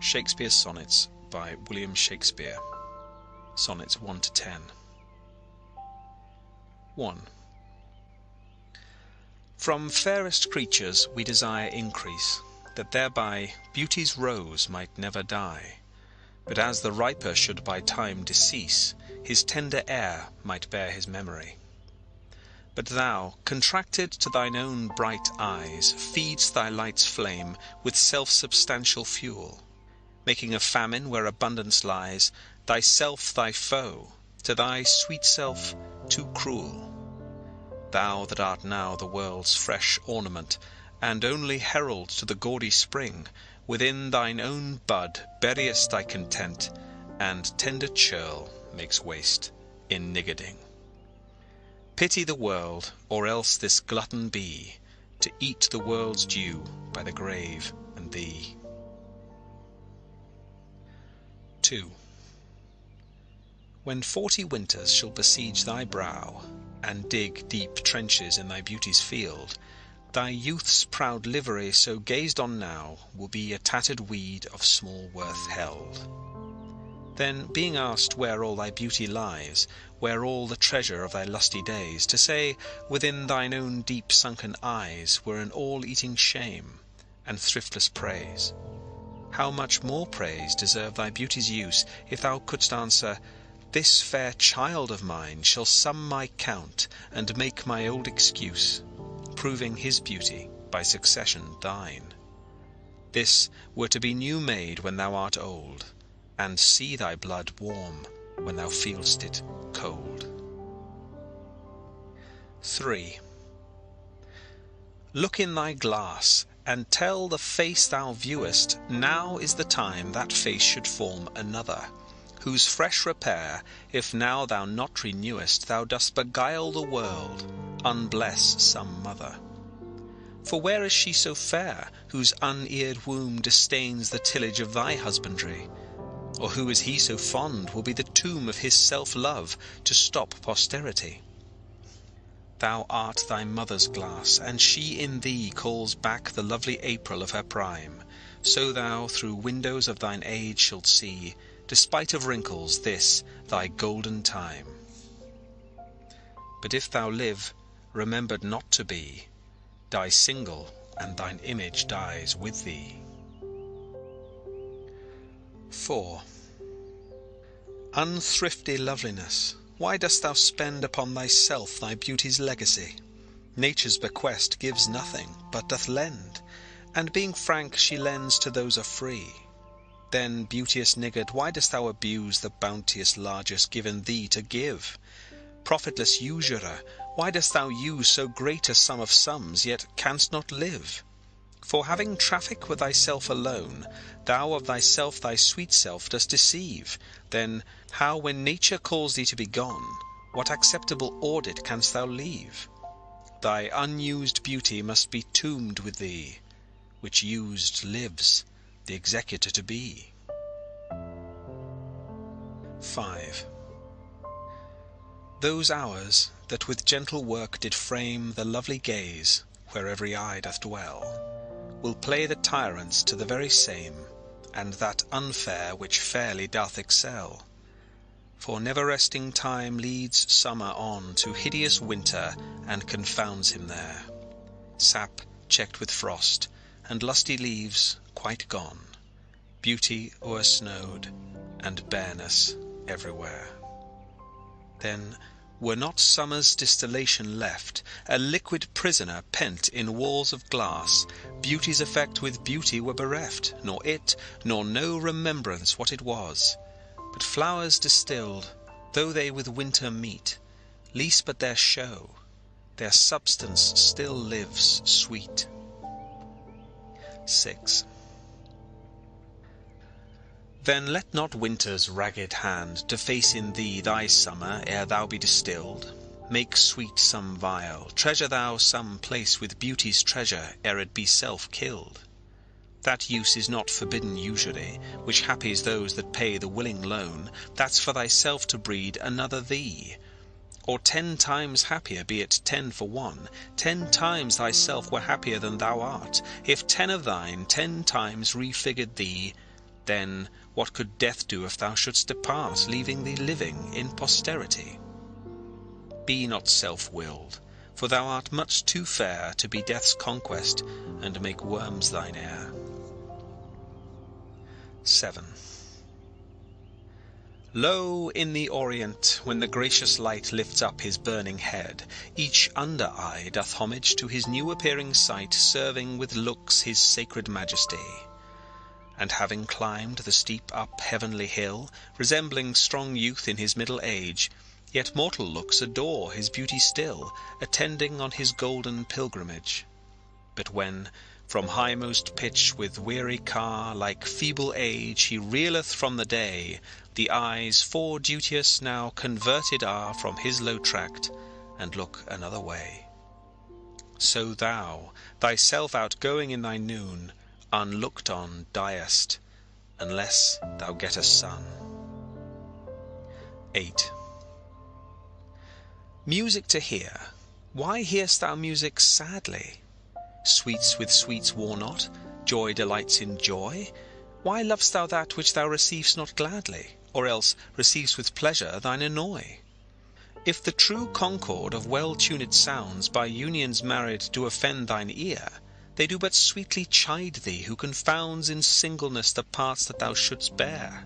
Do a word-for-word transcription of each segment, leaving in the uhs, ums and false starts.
Shakespeare's Sonnets by William Shakespeare. Sonnets one to ten. one. From fairest creatures we desire increase, that thereby beauty's rose might never die, but as the riper should by time decease, his tender heir might bear his memory. But thou, contracted to thine own bright eyes, feedst thy light's flame with self-substantial fuel, making of famine where abundance lies, thyself thy foe, to thy sweet self too cruel. Thou that art now the world's fresh ornament, and only herald to the gaudy spring, within thine own bud buriest thy content, and tender churl makes waste in niggarding. Pity the world, or else this glutton be, to eat the world's due by the grave and thee. two. When forty winters shall besiege thy brow, and dig deep trenches in thy beauty's field, thy youth's proud livery, so gazed on now, will be a tattered weed of small worth held. Then, being asked where all thy beauty lies, where all the treasure of thy lusty days, to say, within thine own deep sunken eyes, were an all-eating shame, and thriftless praise. How much more praise deserve thy beauty's use, if thou couldst answer, this fair child of mine shall sum my count, and make my old excuse, proving his beauty by succession thine. This were to be new made when thou art old, and see thy blood warm when thou feel'st it cold. three. Look in thy glass, and tell the face thou viewest, now is the time that face should form another, whose fresh repair, if now thou not renewest, thou dost beguile the world, unbless some mother. For where is she so fair, whose uneared womb disdains the tillage of thy husbandry? Or who is he so fond will be the tomb of his self-love to stop posterity? Thou art thy mother's glass, and she in thee calls back the lovely April of her prime. So thou through windows of thine age shalt see, despite of wrinkles, this thy golden time. But if thou live, remembered not to be, die single, and thine image dies with thee. four. Unthrifty loveliness, why dost thou spend upon thyself thy beauty's legacy? Nature's bequest gives nothing, but doth lend, and being frank she lends to those are free. Then, beauteous niggard, why dost thou abuse the bounteous largest given thee to give? Profitless usurer, why dost thou use so great a sum of sums, yet canst not live? For having traffic with thyself alone, thou of thyself thy sweet self dost deceive. Then how, when nature calls thee to be gone, what acceptable audit canst thou leave? Thy unused beauty must be tombed with thee, which used lives, the executor to be. five. Those hours that with gentle work did frame the lovely gaze, where every eye doth dwell, will play the tyrants to the very same, and that unfair which fairly doth excel. For never resting time leads summer on to hideous winter, and confounds him there, sap checked with frost, and lusty leaves quite gone, beauty o'ersnowed, and bareness everywhere. Then were not summer's distillation left, a liquid prisoner pent in walls of glass, beauty's effect with beauty were bereft, nor it, nor no remembrance what it was. But flowers distilled, though they with winter meet, lease but their show, their substance still lives sweet. six. Then let not winter's ragged hand deface in thee thy summer ere thou be distilled. Make sweet some vial, treasure thou some place with beauty's treasure ere it be self-killed. That use is not forbidden usury, which happies those that pay the willing loan, that's for thyself to breed another thee. Or ten times happier be it ten for one, ten times thyself were happier than thou art, if ten of thine ten times refigured thee, then what could death do if thou shouldst depart, leaving thee living in posterity? Be not self-willed, for thou art much too fair to be death's conquest, and make worms thine heir. seven. Lo, in the Orient, when the gracious light lifts up his burning head, each under-eye doth homage to his new-appearing sight, serving with looks his sacred majesty. And having climbed the steep up heavenly hill, resembling strong youth in his middle age, yet mortal looks adore his beauty still, attending on his golden pilgrimage. But when, from highmost pitch with weary car, like feeble age, he reeleth from the day, the eyes for duteous now converted are from his low tract, and look another way. So thou, thyself outgoing in thy noon, unlooked on diest, unless thou get a son. eight. Music to hear, why hear'st thou music sadly? Sweets with sweets war not, joy delights in joy. Why lov'st thou that which thou receiv'st not gladly, or else receives with pleasure thine annoy? If the true concord of well-tuned sounds by unions married do offend thine ear, they do but sweetly chide thee, who confounds in singleness the parts that thou shouldst bear.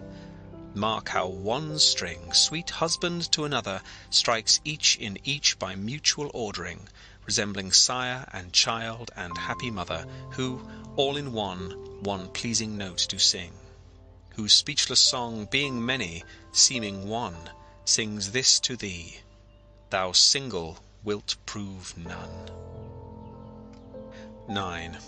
Mark how one string, sweet husband to another, strikes each in each by mutual ordering, resembling sire and child and happy mother, who, all in one, one pleasing note do sing, whose speechless song, being many, seeming one, sings this to thee: thou single wilt prove none. nine.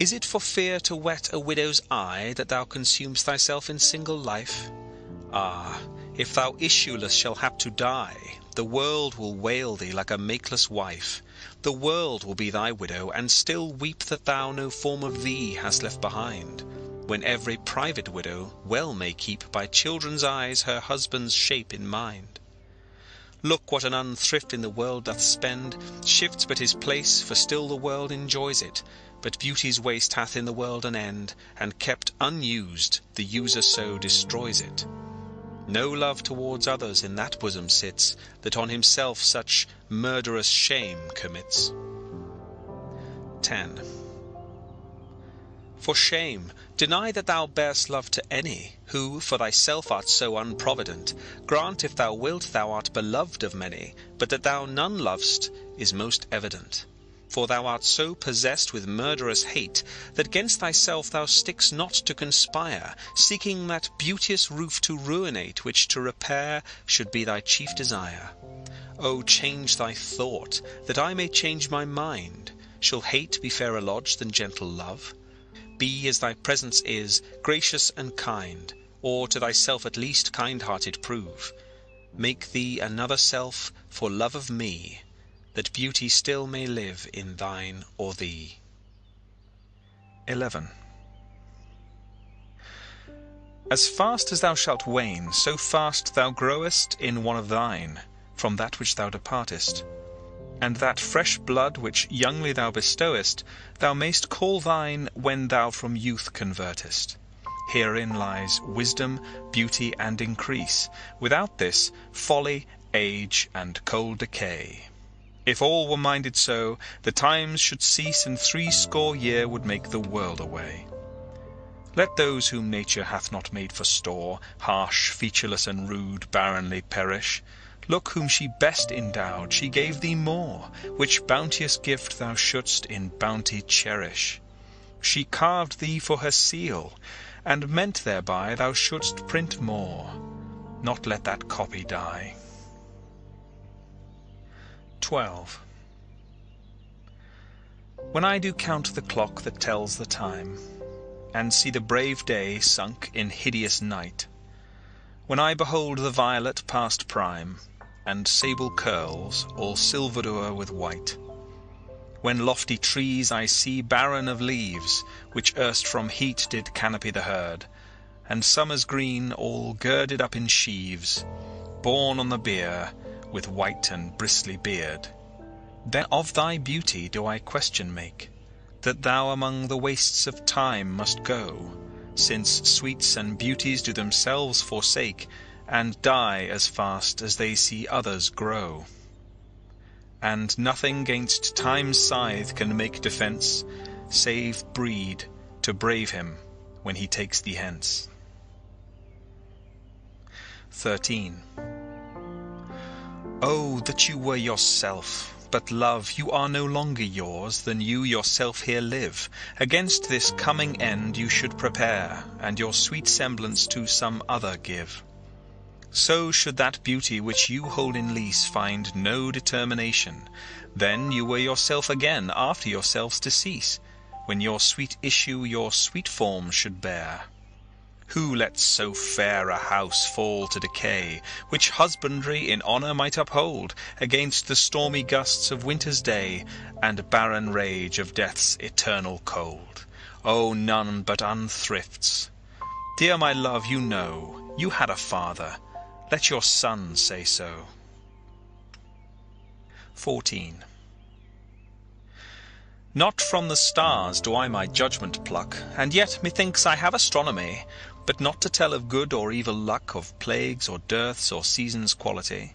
Is it for fear to wet a widow's eye that thou consumest thyself in single life? Ah, if thou issueless shall hap to die, the world will wail thee like a makeless wife. The world will be thy widow, and still weep that thou no form of thee hast left behind, when every private widow well may keep by children's eyes her husband's shape in mind. Look what an unthrift in the world doth spend, shifts but his place, for still the world enjoys it. But beauty's waste hath in the world an end, and kept unused, the user so destroys it. No love towards others in that bosom sits, that on himself such murderous shame commits. ten. For shame, deny that thou bear'st love to any, who for thyself art so unprovident. Grant, if thou wilt, thou art beloved of many, but that thou none lov'st is most evident. For thou art so possessed with murderous hate, that against thyself thou stick'st not to conspire, seeking that beauteous roof to ruinate, which to repair should be thy chief desire. O change thy thought, that I may change my mind. Shall hate be fairer lodged than gentle love? Be as thy presence is, gracious and kind, or to thyself at least kind-hearted prove. Make thee another self for love of me, that beauty still may live in thine or thee. eleven. As fast as thou shalt wane, so fast thou growest in one of thine, from that which thou departest. And that fresh blood which youngly thou bestowest, thou mayst call thine when thou from youth convertest. Herein lies wisdom, beauty, and increase. Without this, folly, age, and cold decay. If all were minded so, the times should cease, and threescore year would make the world away. Let those whom nature hath not made for store, harsh, featureless, and rude, barrenly perish. Look whom she best endowed, she gave thee more, which bounteous gift thou shouldst in bounty cherish. She carved thee for her seal, and meant thereby thou shouldst print more. Not let that copy die. twelve. When I do count the clock that tells the time, and see the brave day sunk in hideous night, when I behold the violet past prime, and sable curls all silvered o'er with white, when lofty trees I see barren of leaves, which erst from heat did canopy the herd, and summer's green all girded up in sheaves, borne on the bier, with white and bristly beard, then of thy beauty do I question make, that thou among the wastes of time must go, since sweets and beauties do themselves forsake, and die as fast as they see others grow. And nothing 'gainst time's scythe can make defence, save breed to brave him when he takes thee hence. thirteen. Oh, that you were yourself! But, love, you are no longer yours than you yourself here live. Against this coming end you should prepare, and your sweet semblance to some other give. So should that beauty which you hold in lease find no determination. Then you were yourself again after yourself's decease, when your sweet issue your sweet form should bear. Who lets so fair a house fall to decay, which husbandry in honour might uphold against the stormy gusts of winter's day and barren rage of death's eternal cold? Oh, none but unthrifts. Dear my love, you know, you had a father. Let your son say so. fourteen. Not from the stars do I my judgment pluck, and yet methinks I have astronomy, but not to tell of good or evil luck, of plagues or dearths or seasons' quality.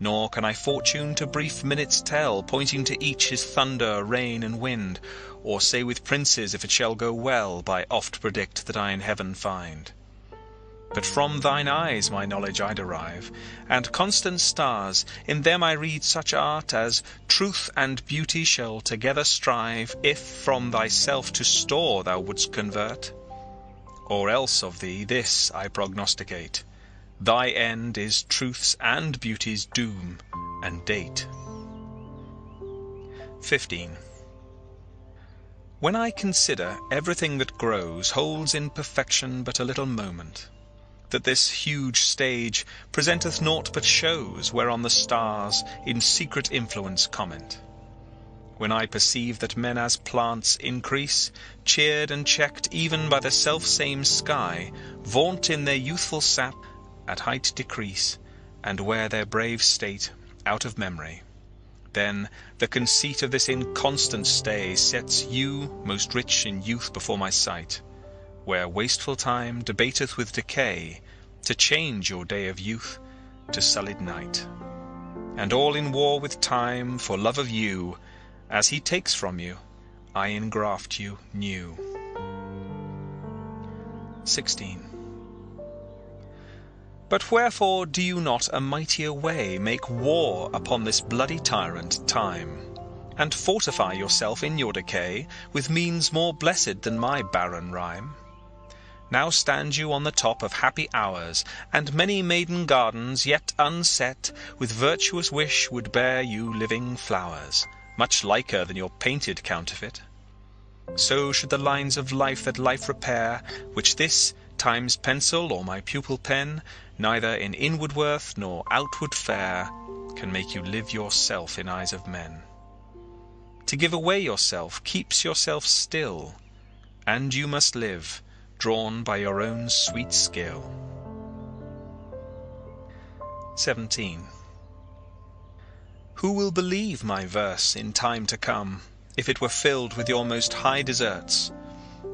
Nor can I fortune to brief minutes tell, pointing to each his thunder, rain, and wind, or say with princes if it shall go well, by oft predict that I in heaven find. But from thine eyes my knowledge I derive, and constant stars, in them I read such art as truth and beauty shall together strive, if from thyself to store thou wouldst convert. Or else of thee this I prognosticate: thy end is truth's and beauty's doom and date. fifteen. When I consider everything that grows holds in perfection but a little moment, that this huge stage presenteth naught but shows whereon the stars in secret influence comment, when I perceive that men as plants increase, cheered and checked even by the self-same sky, vaunt in their youthful sap, at height decrease, and wear their brave state out of memory, then the conceit of this inconstant stay sets you most rich in youth before my sight, where wasteful time debateth with decay, to change your day of youth to sullied night, and all in war with time for love of you. As he takes from you, I engraft you new. sixteen. But wherefore do you not a mightier way make war upon this bloody tyrant time, and fortify yourself in your decay with means more blessed than my barren rhyme? Now stand you on the top of happy hours, and many maiden gardens yet unset with virtuous wish would bear you living flowers, much liker than your painted counterfeit. So should the lines of life that life repair, which this time's pencil or my pupil pen, neither in inward worth nor outward fair, can make you live yourself in eyes of men. To give away yourself keeps yourself still, and you must live, drawn by your own sweet skill. seventeen. Who will believe my verse in time to come, if it were filled with your most high deserts?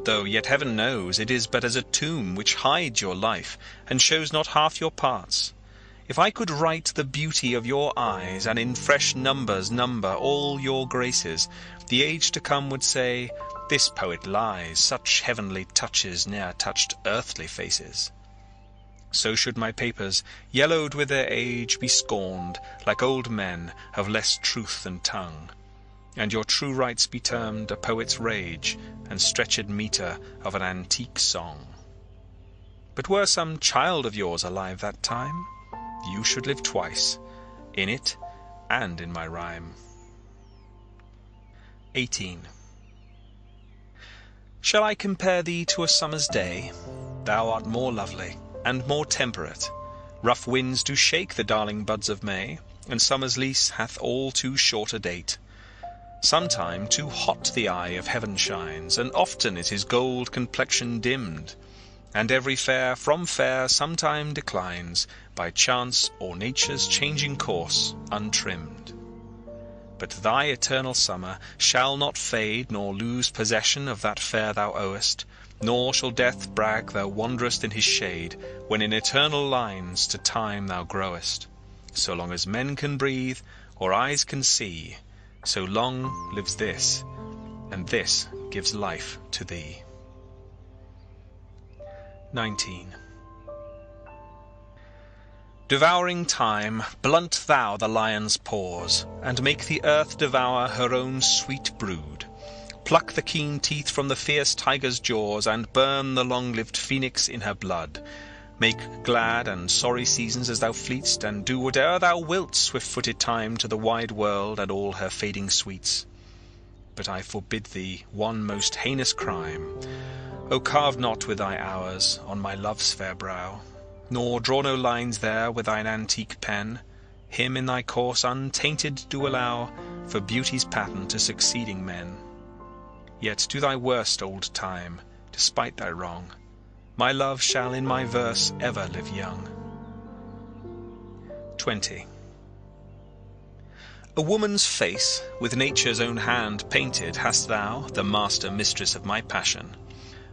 Though yet heaven knows it is but as a tomb which hides your life, and shows not half your parts. If I could write the beauty of your eyes, and in fresh numbers number all your graces, the age to come would say, "This poet lies, such heavenly touches ne'er touched earthly faces." So should my papers, yellowed with their age, be scorned, like old men, of less truth than tongue, and your true rights be termed a poet's rage, and stretched metre of an antique song. But were some child of yours alive that time, you should live twice, in it and in my rhyme. eighteen. Shall I compare thee to a summer's day? Thou art more lovely and more temperate. Rough winds do shake the darling buds of May, and summer's lease hath all too short a date. Sometime too hot the eye of heaven shines, and often is his gold complexion dimmed, and every fair from fair sometime declines, by chance or nature's changing course untrimmed. But thy eternal summer shall not fade nor lose possession of that fare thou owest, nor shall death brag thou wanderest in his shade, when in eternal lines to time thou growest. So long as men can breathe, or eyes can see, so long lives this, and this gives life to thee. nineteen. Devouring time, blunt thou the lion's paws, and make the earth devour her own sweet brood. Pluck the keen teeth from the fierce tiger's jaws, and burn the long-lived phoenix in her blood. Make glad and sorry seasons as thou fleet'st, and do whate'er thou wilt, swift-footed time, to the wide world and all her fading sweets. But I forbid thee one most heinous crime. O carve not with thy hours on my love's fair brow, nor draw no lines there with thine antique pen. Him in thy course untainted do allow, for beauty's pattern to succeeding men. Yet do thy worst, old time, despite thy wrong. My love shall in my verse ever live young. twenty. A woman's face, with nature's own hand painted, hast thou, the master mistress of my passion.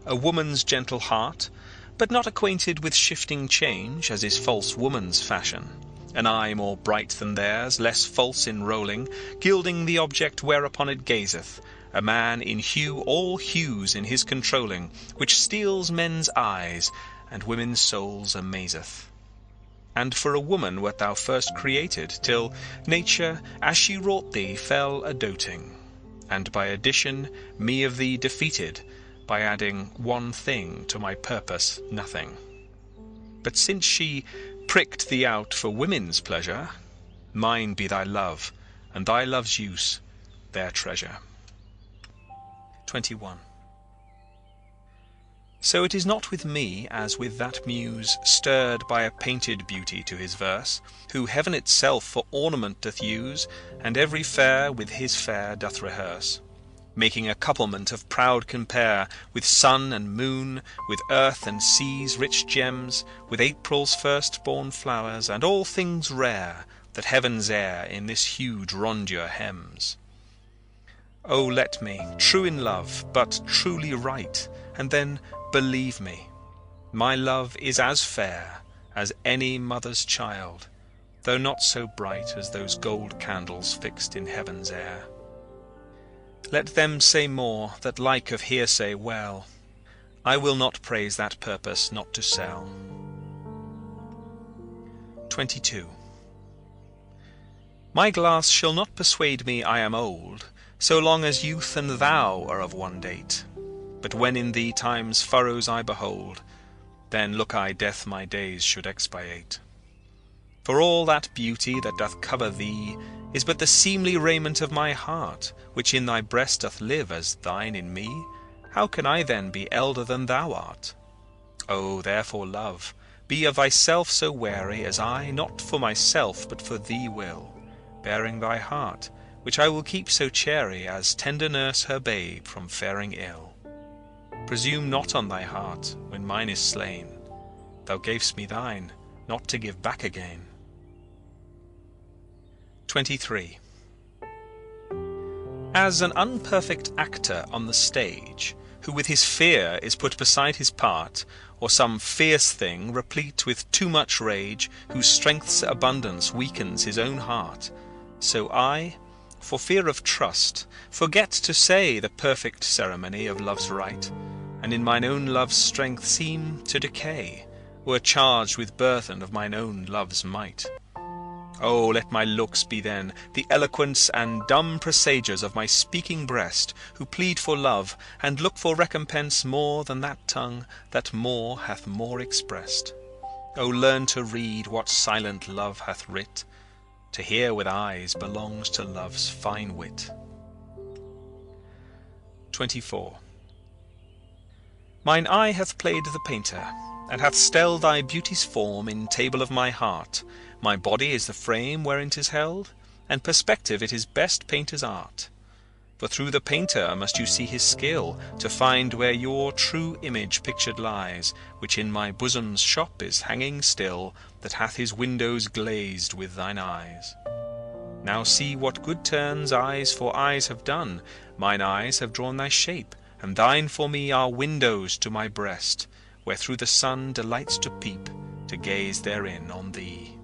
A woman's gentle heart, but not acquainted with shifting change, as is false woman's fashion. An eye more bright than theirs, less false in rolling, gilding the object whereupon it gazeth. A man in hue, all hues in his controlling, which steals men's eyes, and women's souls amazeth. And for a woman wert thou first created, till nature, as she wrought thee, fell a doting, and by addition me of thee defeated, by adding one thing to my purpose nothing. But since she pricked thee out for women's pleasure, mine be thy love, and thy love's use their treasure. twenty-one. So it is not with me as with that muse, stirred by a painted beauty to his verse, who heaven itself for ornament doth use, and every fair with his fair doth rehearse, making a couplement of proud compare, with sun and moon, with earth and sea's rich gems, with April's first-born flowers, and all things rare that heaven's air in this huge rondure hems. O let me, true in love, but truly right, and then believe me, my love is as fair as any mother's child, though not so bright as those gold candles fixed in heaven's air. Let them say more that like of hearsay well, I will not praise that purpose not to sell. twenty-two. My glass shall not persuade me I am old, so long as youth and thou are of one date. But when in thee time's furrows I behold, then look I death my days should expiate. For all that beauty that doth cover thee is but the seemly raiment of my heart, which in thy breast doth live as thine in me. How can I then be elder than thou art? O therefore, love, be of thyself so wary as I, not for myself, but for thee will, bearing thy heart, which I will keep so chary as tender nurse her babe from faring ill. Presume not on thy heart when mine is slain. Thou gav'st me thine, not to give back again. twenty-three. As an unperfect actor on the stage, who with his fear is put beside his part, or some fierce thing replete with too much rage, whose strength's abundance weakens his own heart, so I, for fear of trust, forget to say the perfect ceremony of love's rite, and in mine own love's strength seem to decay, were charged with burthen of mine own love's might. O let my looks be then the eloquence and dumb presagers of my speaking breast, who plead for love, and look for recompense more than that tongue that more hath more expressed. O learn to read what silent love hath writ, to hear with eyes belongs to love's fine wit. twenty-four. Mine eye hath played the painter, and hath stelled thy beauty's form in table of my heart. My body is the frame wherein 'tis held, and perspective it is best painter's art. For through the painter must you see his skill, to find where your true image pictured lies, which in my bosom's shop is hanging still, that hath his windows glazed with thine eyes. Now see what good turns eyes for eyes have done. Mine eyes have drawn thy shape, and thine for me are windows to my breast, where through the sun delights to peep, to gaze therein on thee.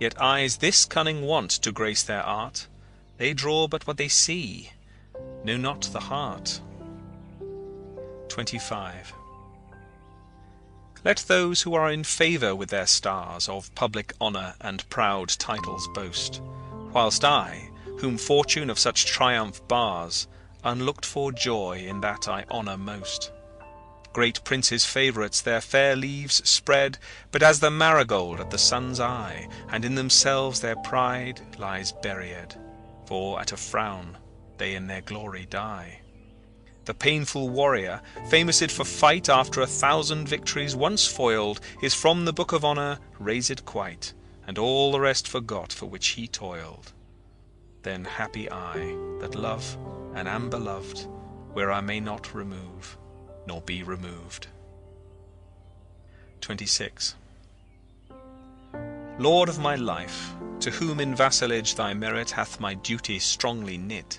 Yet eyes this cunning want to grace their art, they draw but what they see, know not the heart. twenty-five. Let those who are in favour with their stars of public honour and proud titles boast, whilst I, whom fortune of such triumph bars, unlooked for joy in that I honour most. Great princes' favourites their fair leaves spread, but as the marigold at the sun's eye, and in themselves their pride lies buried, for at a frown they in their glory die. The painful warrior, famoused for fight after a thousand victories once foiled, is from the book of honour razed quite, and all the rest forgot for which he toiled. Then happy I, that love and am beloved, where I may not remove, nor be removed. twenty-six. Lord of my life, to whom in vassalage thy merit hath my duty strongly knit,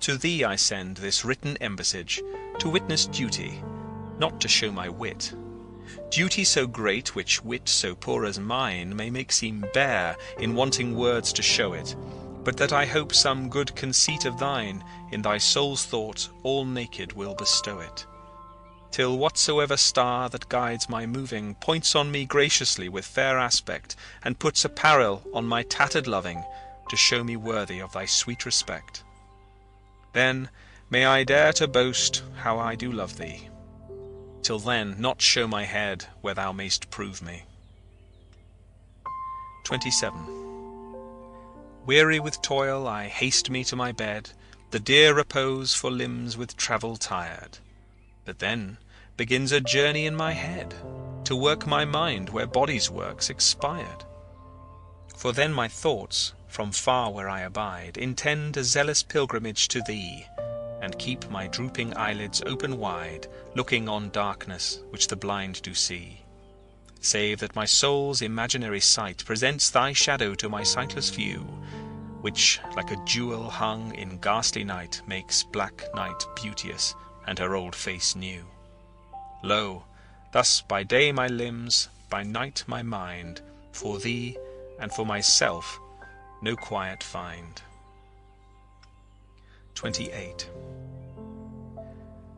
to thee I send this written embassage, to witness duty, not to show my wit. Duty so great, which wit so poor as mine may make seem bare, in wanting words to show it, but that I hope some good conceit of thine, in thy soul's thought, all naked will bestow it. Till whatsoever star that guides my moving points on me graciously with fair aspect, and puts apparel on my tattered loving, to show me worthy of thy sweet respect. Then may I dare to boast how I do love thee. Till then not show my head where thou mayst prove me. twenty-seven. Weary with toil I haste me to my bed, the dear repose for limbs with travel tired. But then begins a journey in my head, to work my mind where body's work's expired. For then my thoughts, from far where I abide, intend a zealous pilgrimage to thee, and keep my drooping eyelids open wide, looking on darkness which the blind do see, save that my soul's imaginary sight presents thy shadow to my sightless view, which, like a jewel hung in ghastly night, makes black night beauteous, and her old face new. Lo, thus by day my limbs, by night my mind, for thee and for myself no quiet find. twenty-eight.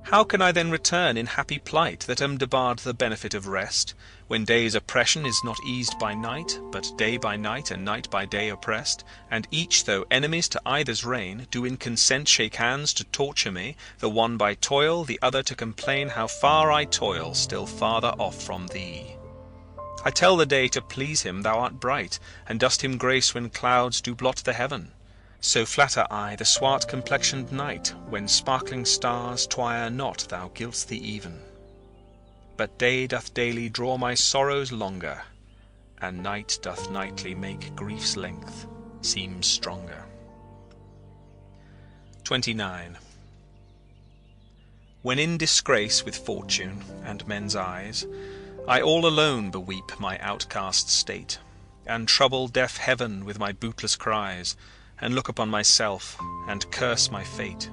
How can I then return in happy plight, that am debarred the benefit of rest, when day's oppression is not eased by night, but day by night and night by day oppressed, and each, though enemies to either's reign, do in consent shake hands to torture me, the one by toil, the other to complain how far I toil still farther off from thee? I tell the day to please him thou art bright, and dost him grace when clouds do blot the heaven. So flatter I the swart-complexioned night, when sparkling stars twire not thou gilt'st thee even. But day doth daily draw my sorrows longer, and night doth nightly make grief's length seem stronger. twenty-nine. When in disgrace with fortune and men's eyes, I all alone beweep my outcast state, and trouble deaf heaven with my bootless cries, and look upon myself, and curse my fate,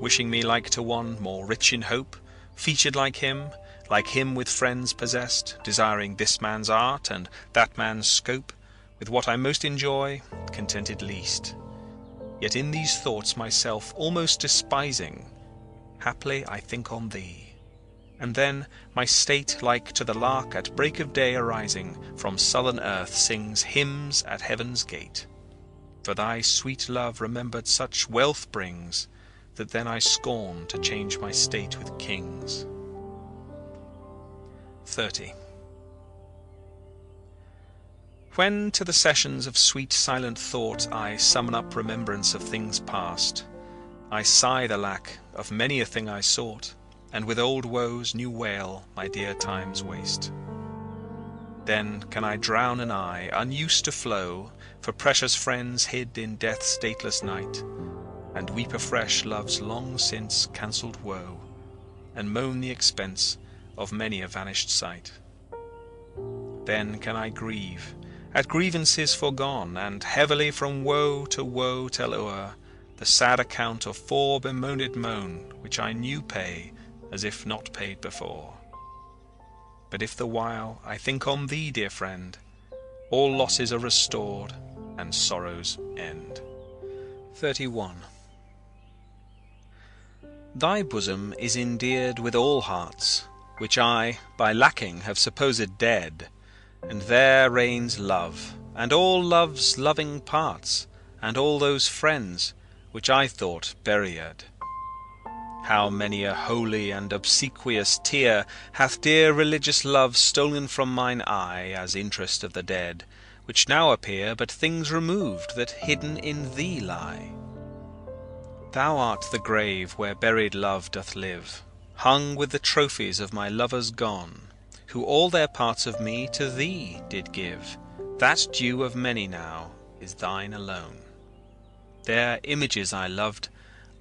wishing me like to one more rich in hope, featured like him, like him with friends possessed, desiring this man's art and that man's scope, with what I most enjoy, contented least. Yet in these thoughts myself almost despising, haply I think on thee. And then my state, like to the lark at break of day arising, from sullen earth sings hymns at heaven's gate. For thy sweet love remembered such wealth brings, that then I scorn to change my state with kings. thirty. When to the sessions of sweet silent thought I summon up remembrance of things past, I sigh the lack of many a thing I sought, and with old woes new wail my dear time's waste. Then can I drown an eye, unused to flow, for precious friends hid in death's dateless night, and weep afresh love's long since cancelled woe, and moan the expense of many a vanished sight. Then can I grieve, at grievances foregone, and heavily from woe to woe tell o'er the sad account of four bemoaned moan, which I new pay, as if not paid before. But if the while I think on thee, dear friend, all losses are restored, and sorrows end. thirty-one. Thy bosom is endeared with all hearts, which I, by lacking, have supposed dead, and there reigns love, and all love's loving parts, and all those friends, which I thought buried. How many a holy and obsequious tear hath dear religious love stolen from mine eye, as interest of the dead, which now appear but things removed that hidden in thee lie. Thou art the grave where buried love doth live, hung with the trophies of my lovers gone, who all their parts of me to thee did give. That due of many now is thine alone. Their images I loved,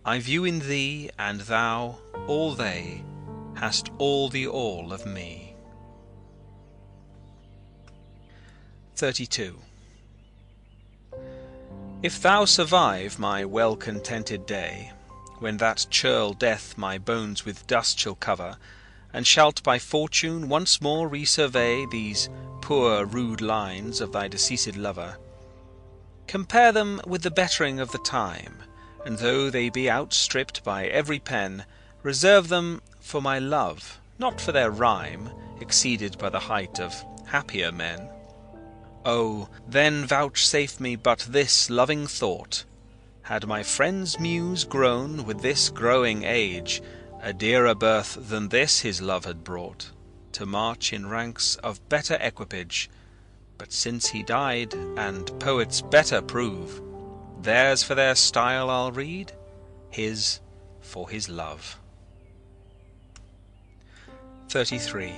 I view in thee, and thou, all they, hast all the all of me. thirty-two. If thou survive my well-contented day, when that churl death my bones with dust shall cover, and shalt by fortune once more resurvey these poor rude lines of thy deceased lover, compare them with the bettering of the time, and though they be outstripped by every pen, reserve them for my love, not for their rhyme, exceeded by the height of happier men. Oh, then vouchsafe me but this loving thought, had my friend's muse grown with this growing age, a dearer birth than this his love had brought, to march in ranks of better equipage. But since he died, and poets better prove, theirs for their style I'll read, his for his love. thirty-three.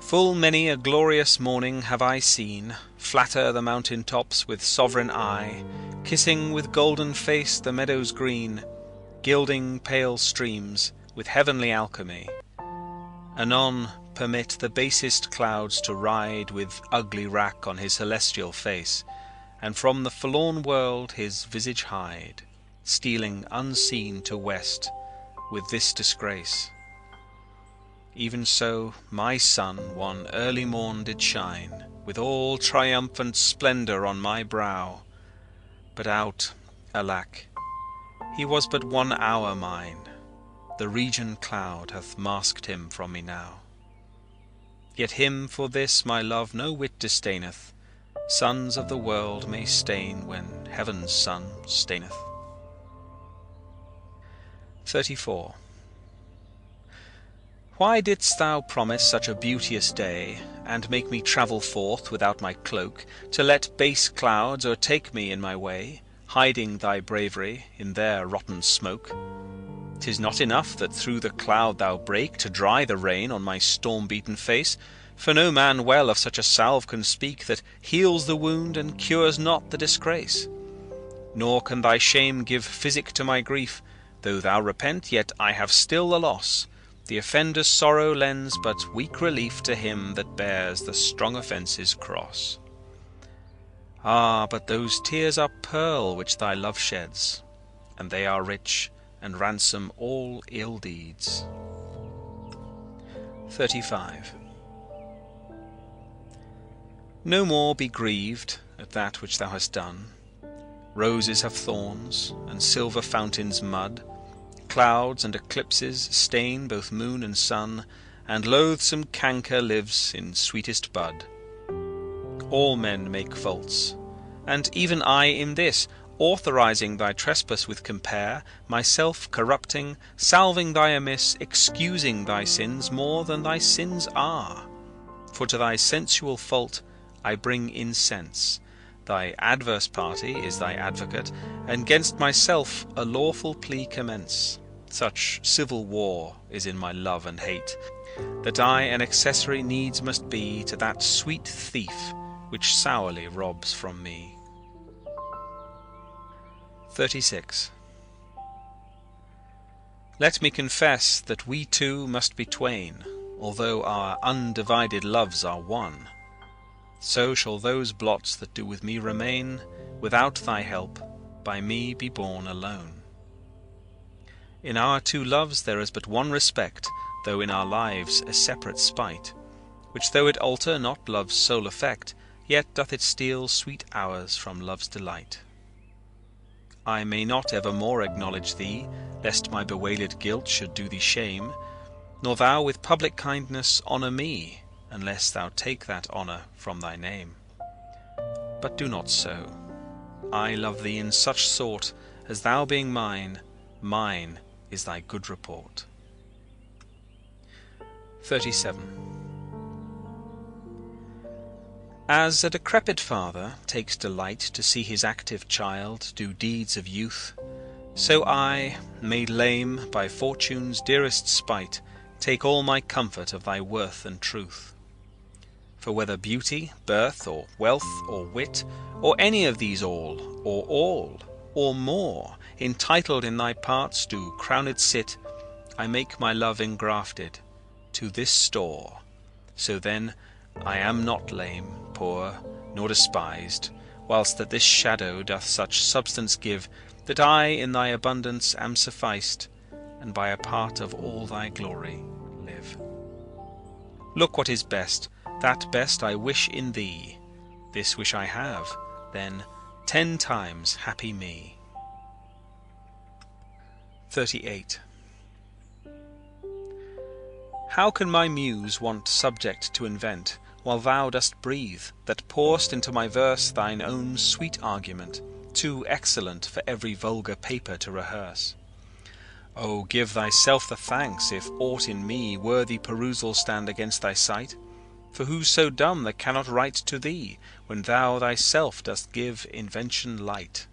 Full many a glorious morning have I seen flatter the mountain tops with sovereign eye, kissing with golden face the meadows green, gilding pale streams with heavenly alchemy. Anon permit the basest clouds to ride with ugly rack on his celestial face, and from the forlorn world his visage hide, stealing unseen to west with this disgrace. Even so my sun one early morn did shine, with all triumphant splendour on my brow, but out, alack, he was but one hour mine, the region cloud hath masked him from me now. Yet him for this my love no whit disdaineth, sons of the world may stain when heaven's sun staineth. thirty-four. Why didst thou promise such a beauteous day, and make me travel forth without my cloak, to let base clouds o'ertake me in my way, hiding thy bravery in their rotten smoke? 'Tis not enough that through the cloud thou break to dry the rain on my storm-beaten face, for no man well of such a salve can speak that heals the wound and cures not the disgrace. Nor can thy shame give physic to my grief, though thou repent, yet I have still the loss. The offender's sorrow lends but weak relief to him that bears the strong offence's cross. Ah, but those tears are pearl which thy love sheds, and they are rich, and ransom all ill deeds. thirty-five. No more be grieved at that which thou hast done. Roses have thorns, and silver fountains mud. Clouds and eclipses stain both moon and sun, and loathsome canker lives in sweetest bud. All men make faults, and even I in this, authorizing thy trespass with compare, myself corrupting, salving thy amiss, excusing thy sins more than thy sins are. For to thy sensual fault I bring incense. Thy adverse party is thy advocate, and against myself a lawful plea commence. Such civil war is in my love and hate, that I an accessory needs must be to that sweet thief which sourly robs from me. thirty-six. Let me confess that we two must be twain, although our undivided loves are one, so shall those blots that do with me remain, without thy help, by me be borne alone. In our two loves there is but one respect, though in our lives a separate spite, which though it alter not love's sole effect, yet doth it steal sweet hours from love's delight. I may not evermore acknowledge thee, lest my bewailed guilt should do thee shame, nor thou with public kindness honour me, unless thou take that honour from thy name. But do not so. I love thee in such sort, as thou being mine, mine is thy good report. thirty-seven. As a decrepit father takes delight to see his active child do deeds of youth, so I, made lame by fortune's dearest spite, take all my comfort of thy worth and truth. For whether beauty, birth, or wealth, or wit, or any of these all, or all, or more, entitled in thy parts do crowned sit, I make my love engrafted to this store. So then I am not lame, poor, nor despised, whilst that this shadow doth such substance give, that I in thy abundance am sufficed, and by a part of all thy glory live. Look what is best, that best I wish in thee, this wish I have, then ten times happy me. thirty-eight. How can my muse want subject to invent, while thou dost breathe, that pour'st into my verse thine own sweet argument, too excellent for every vulgar paper to rehearse? O, give thyself the thanks, if aught in me worthy perusal stand against thy sight, for who so dumb that cannot write to thee, when thou thyself dost give invention light?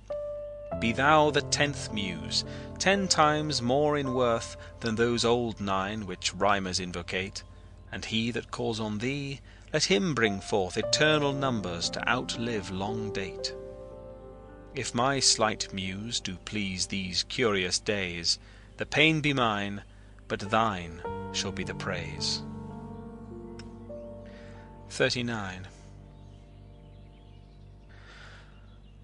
Be thou the tenth muse, ten times more in worth than those old nine which rhymers invocate, and he that calls on thee, let him bring forth eternal numbers to outlive long date. If my slight muse do please these curious days, the pain be mine, but thine shall be the praise. thirty-nine.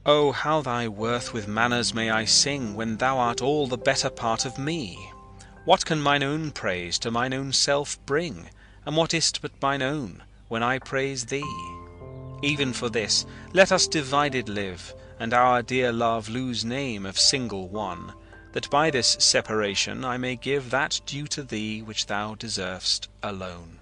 O, how thy worth with manners may I sing, when thou art all the better part of me! What can mine own praise to mine own self bring, and what is't but mine own, when I praise thee? Even for this, let us divided live, and our dear love lose name of single one, that by this separation I may give that due to thee which thou deservest alone.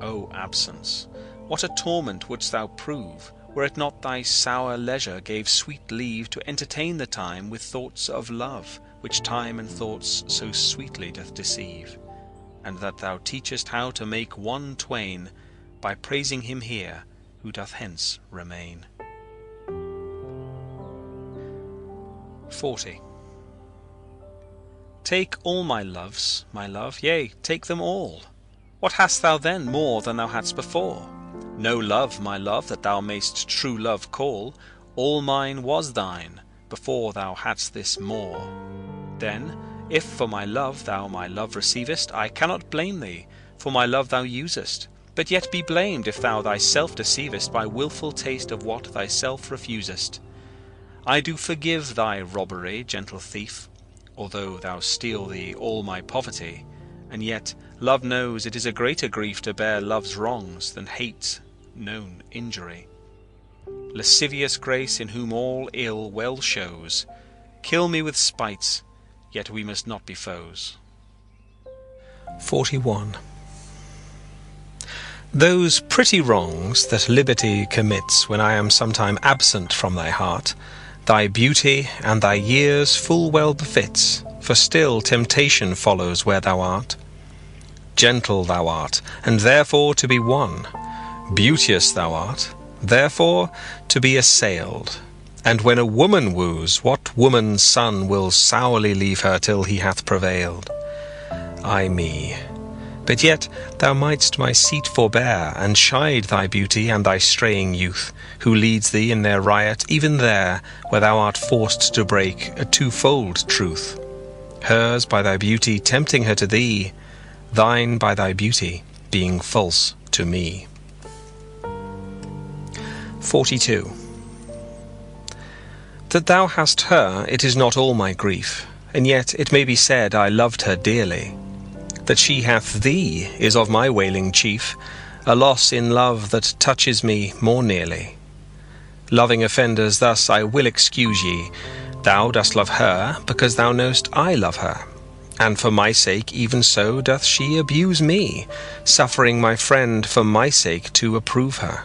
O absence, what a torment wouldst thou prove, were it not thy sour leisure gave sweet leave to entertain the time with thoughts of love, which time and thoughts so sweetly doth deceive, and that thou teachest how to make one twain, by praising him here, who doth hence remain. forty. Take all my loves, my love, yea, take them all. What hast thou then more than thou hadst before? No love, my love, that thou mayst true love call, all mine was thine, before thou hadst this more. Then, if for my love thou my love receivest, I cannot blame thee, for my love thou usest, but yet be blamed if thou thyself deceivest by wilful taste of what thyself refusest. I do forgive thy robbery, gentle thief, although thou steal thee all my poverty, and yet love knows it is a greater grief to bear love's wrongs than hate's known injury. Lascivious grace, in whom all ill well shows, kill me with spites, yet we must not be foes. forty-one. Those pretty wrongs that liberty commits when I am sometime absent from thy heart, thy beauty and thy years full well befits, for still temptation follows where thou art. Gentle thou art, and therefore to be won. Beauteous thou art, therefore to be assailed. And when a woman woos, what woman's son will sourly leave her till he hath prevailed? Ay me! But yet thou mightst my seat forbear, and chide thy beauty and thy straying youth, who leads thee in their riot, even there where thou art forced to break a twofold truth. Hers by thy beauty tempting her to thee, thine by thy beauty being false to me. forty-two. That thou hast her, it is not all my grief, and yet it may be said I loved her dearly. That she hath thee is of my wailing chief, a loss in love that touches me more nearly. Loving offenders thus I will excuse ye, thou dost love her, because thou know'st I love her. And for my sake even so doth she abuse me, suffering my friend for my sake to approve her.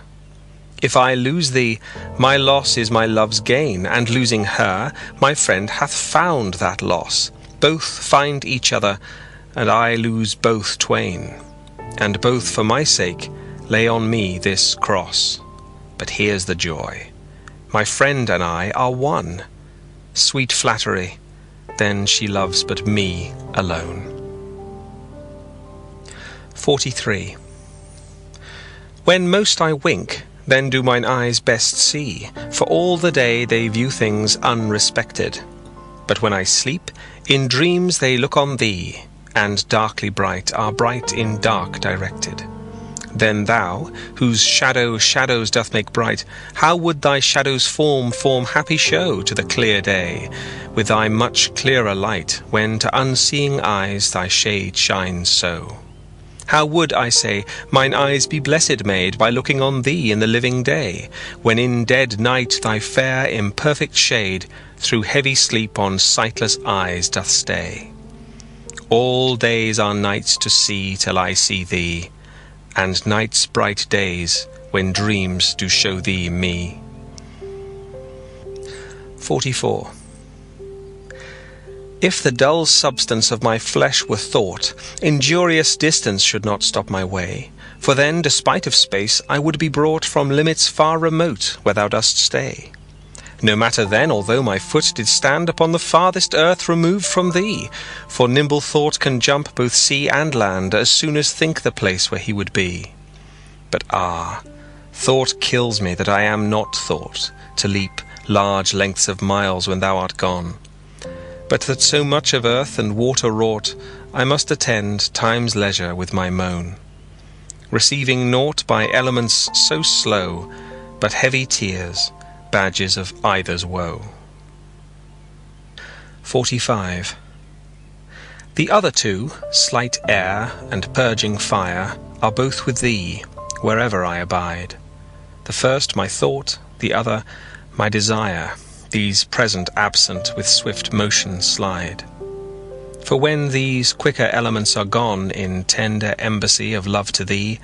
If I lose thee, my loss is my love's gain, and losing her, my friend hath found that loss. Both find each other, and I lose both twain. And both for my sake lay on me this cross. But here's the joy. My friend and I are one. Sweet flattery, then she loves but me alone. forty-three. When most I wink, then do mine eyes best see, for all the day they view things unrespected. But when I sleep, in dreams they look on thee, and darkly bright are bright in dark directed. Then thou, whose shadow shadows doth make bright, how would thy shadow's form form happy show to the clear day, with thy much clearer light, when to unseeing eyes thy shade shines so? How would, I say, mine eyes be blessed made by looking on thee in the living day, when in dead night thy fair imperfect shade through heavy sleep on sightless eyes doth stay. All days are nights to see till I see thee, and nights bright days when dreams do show thee me. forty-four. If the dull substance of my flesh were thought, injurious distance should not stop my way, for then, despite of space, I would be brought from limits far remote where thou dost stay. No matter then, although my foot did stand upon the farthest earth removed from thee, for nimble thought can jump both sea and land as soon as think the place where he would be. But ah, thought kills me that I am not thought, to leap large lengths of miles when thou art gone. But that so much of earth and water wrought, I must attend time's leisure with my moan, receiving naught by elements so slow, but heavy tears, badges of either's woe. forty-five. The other two, slight air and purging fire, are both with thee, wherever I abide. The first my thought, the other my desire, these present absent with swift motion slide. For when these quicker elements are gone in tender embassy of love to thee,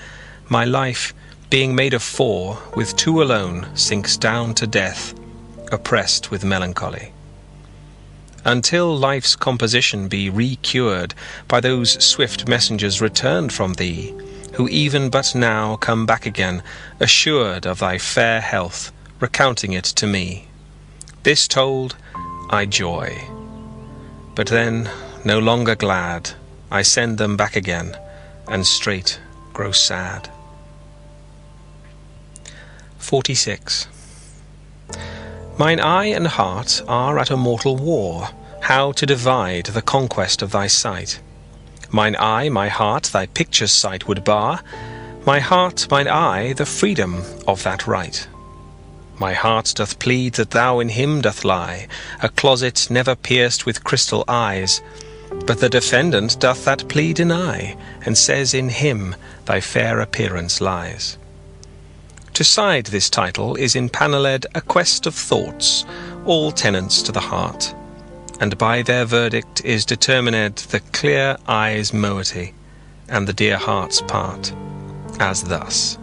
my life, being made of four, with two alone sinks down to death, oppressed with melancholy. Until life's composition be re-cured by those swift messengers returned from thee, who even but now come back again, assured of thy fair health, recounting it to me. This told, I joy. But then, no longer glad, I send them back again, and straight grow sad. forty-six. Mine eye and heart are at a mortal war, how to divide the conquest of thy sight. Mine eye, my heart, thy picture's sight would bar, my heart, mine eye, the freedom of that right. My heart doth plead that thou in him doth lie, a closet never pierced with crystal eyes. But the defendant doth that plea deny, and says in him thy fair appearance lies. To side this title is in paneled a quest of thoughts, all tenants to the heart, and by their verdict is determined the clear eye's moiety, and the dear heart's part, as thus.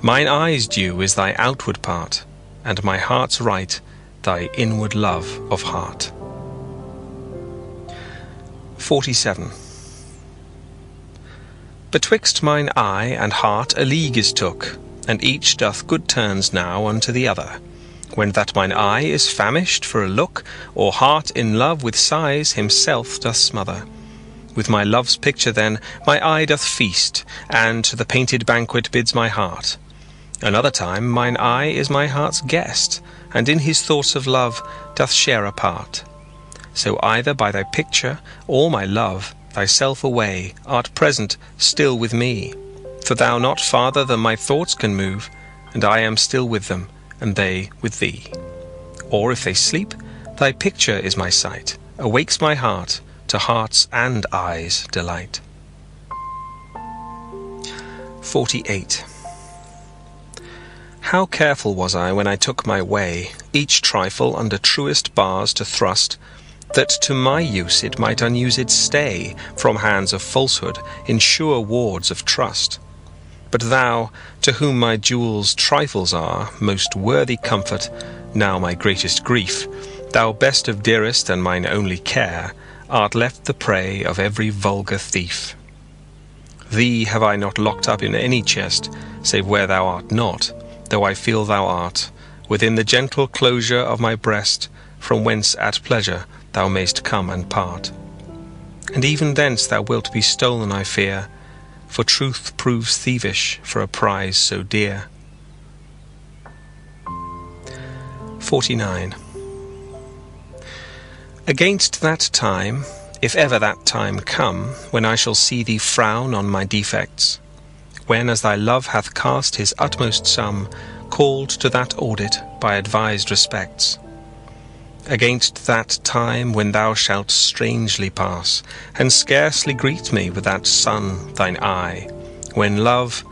Mine eye's due is thy outward part, and my heart's right, thy inward love of heart. forty-seven. Betwixt mine eye and heart a league is took, and each doth good turns now unto the other. When that mine eye is famished for a look, or heart in love with sighs himself doth smother. With my love's picture then, my eye doth feast, and to the painted banquet bids my heart. Another time mine eye is my heart's guest, and in his thoughts of love doth share a part. So either by thy picture or my love thyself away, art present still with me. For thou not farther than my thoughts can move, and I am still with them, and they with thee. Or if they sleep, thy picture is my sight, awakes my heart to heart's and eye's delight. forty-eight. How careful was I when I took my way, each trifle under truest bars to thrust, that to my use it might unused stay, from hands of falsehood, in sure wards of trust. But thou, to whom my jewels trifles are, most worthy comfort, now my greatest grief, thou best of dearest and mine only care, art left the prey of every vulgar thief. Thee have I not locked up in any chest, save where thou art not, though I feel thou art, within the gentle closure of my breast, from whence at pleasure thou mayst come and part. And even thence thou wilt be stolen, I fear, for truth proves thievish for a prize so dear. forty-nine. Against that time, if ever that time come, when I shall see thee frown on my defects, when, as thy love hath cast his utmost sum, called to that audit by advised respects, against that time when thou shalt strangely pass, and scarcely greet me with that sun thine eye, when love,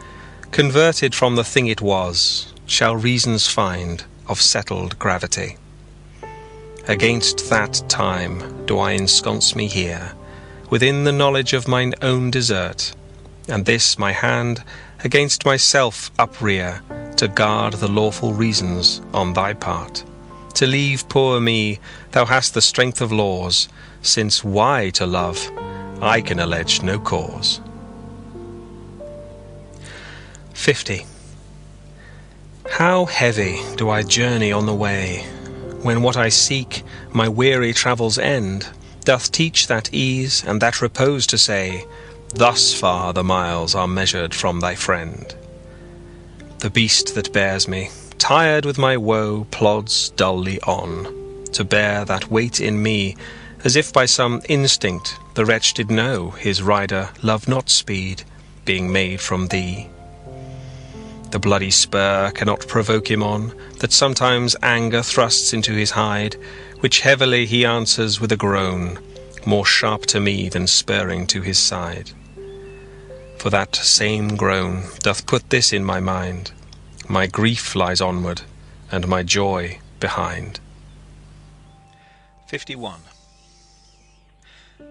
converted from the thing it was, shall reasons find of settled gravity. Against that time do I ensconce me here, within the knowledge of mine own desert, and this my hand against myself uprear, to guard the lawful reasons on thy part. To leave poor me, thou hast the strength of laws, since why to love, I can allege no cause. fifty. How heavy do I journey on the way, when what I seek, my weary travel's end, doth teach that ease and that repose to say, thus far the miles are measured from thy friend. The beast that bears me, tired with my woe, plods dully on, to bear that weight in me, as if by some instinct the wretch did know his rider loved not speed, being made from thee. The bloody spur cannot provoke him on, that sometimes anger thrusts into his hide, which heavily he answers with a groan, more sharp to me than spurring to his side. For that same groan doth put this in my mind, my grief lies onward, and my joy behind. fifty-one.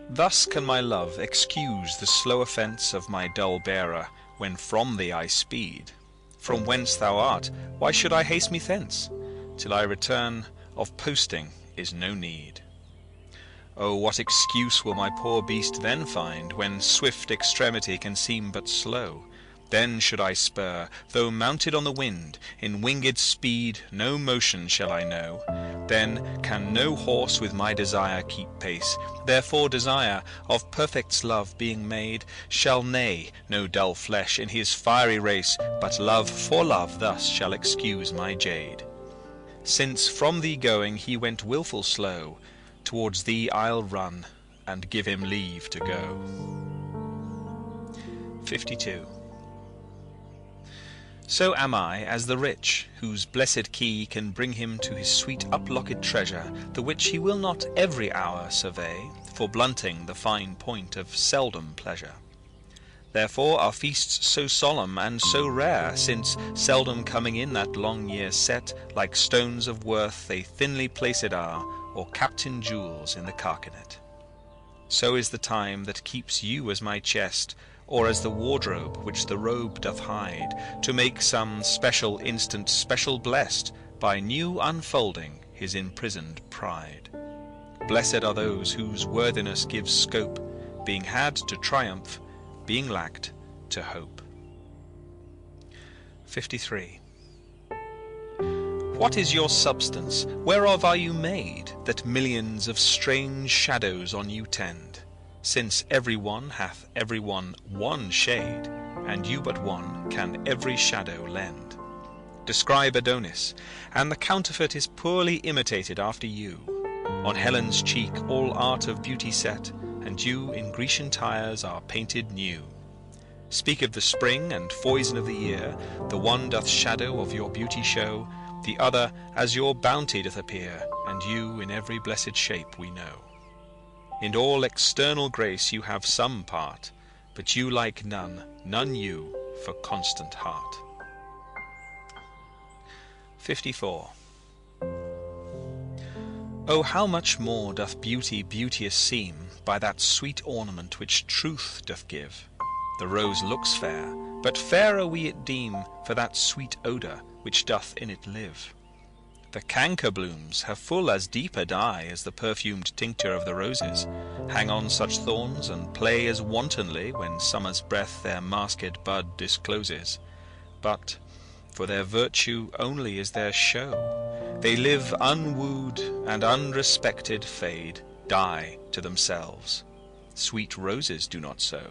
Thus can my love excuse the slow offence of my dull bearer, when from thee I speed. From whence thou art, why should I haste me thence? Till I return, of posting is no need. Oh, what excuse will my poor beast then find, when swift extremity can seem but slow? Then should I spur, though mounted on the wind, in winged speed no motion shall I know. Then can no horse with my desire keep pace, therefore desire, of perfect love being made, shall neigh no dull flesh in his fiery race, but love for love thus shall excuse my jade. Since from thee going he went wilful slow, towards thee I'll run, and give him leave to go. fifty-two. So am I as the rich, whose blessed key can bring him to his sweet uplocked treasure, the which he will not every hour survey, for blunting the fine point of seldom pleasure. Therefore are feasts so solemn and so rare, since, seldom coming in that long year set, like stones of worth they thinly placed are, or capped in jewels in the carcanet. So is the time that keeps you as my chest, or as the wardrobe which the robe doth hide, to make some special instant special blessed, by new unfolding his imprisoned pride. Blessed are those whose worthiness gives scope, being had to triumph, being lacked to hope. fifty-three. What is your substance, whereof are you made, that millions of strange shadows on you tend? Since every one hath every one one shade, and you but one can every shadow lend. Describe Adonis, and the counterfeit is poorly imitated after you. On Helen's cheek all art of beauty set, and you in Grecian tires are painted new. Speak of the spring and foison of the year, the one doth shadow of your beauty show, the other as your bounty doth appear, and you in every blessed shape we know. In all external grace you have some part, but you like none, none you, for constant heart. fifty-four. O how much more doth beauty beauteous seem by that sweet ornament which truth doth give! The rose looks fair, but fairer we it deem for that sweet odour which doth in it live. The canker blooms have full as deep a dye as the perfumed tincture of the roses, hang on such thorns and play as wantonly when summer's breath their masked bud discloses. But for their virtue only is their show. They live unwooed and unrespected, fade, die to themselves. Sweet roses do not so.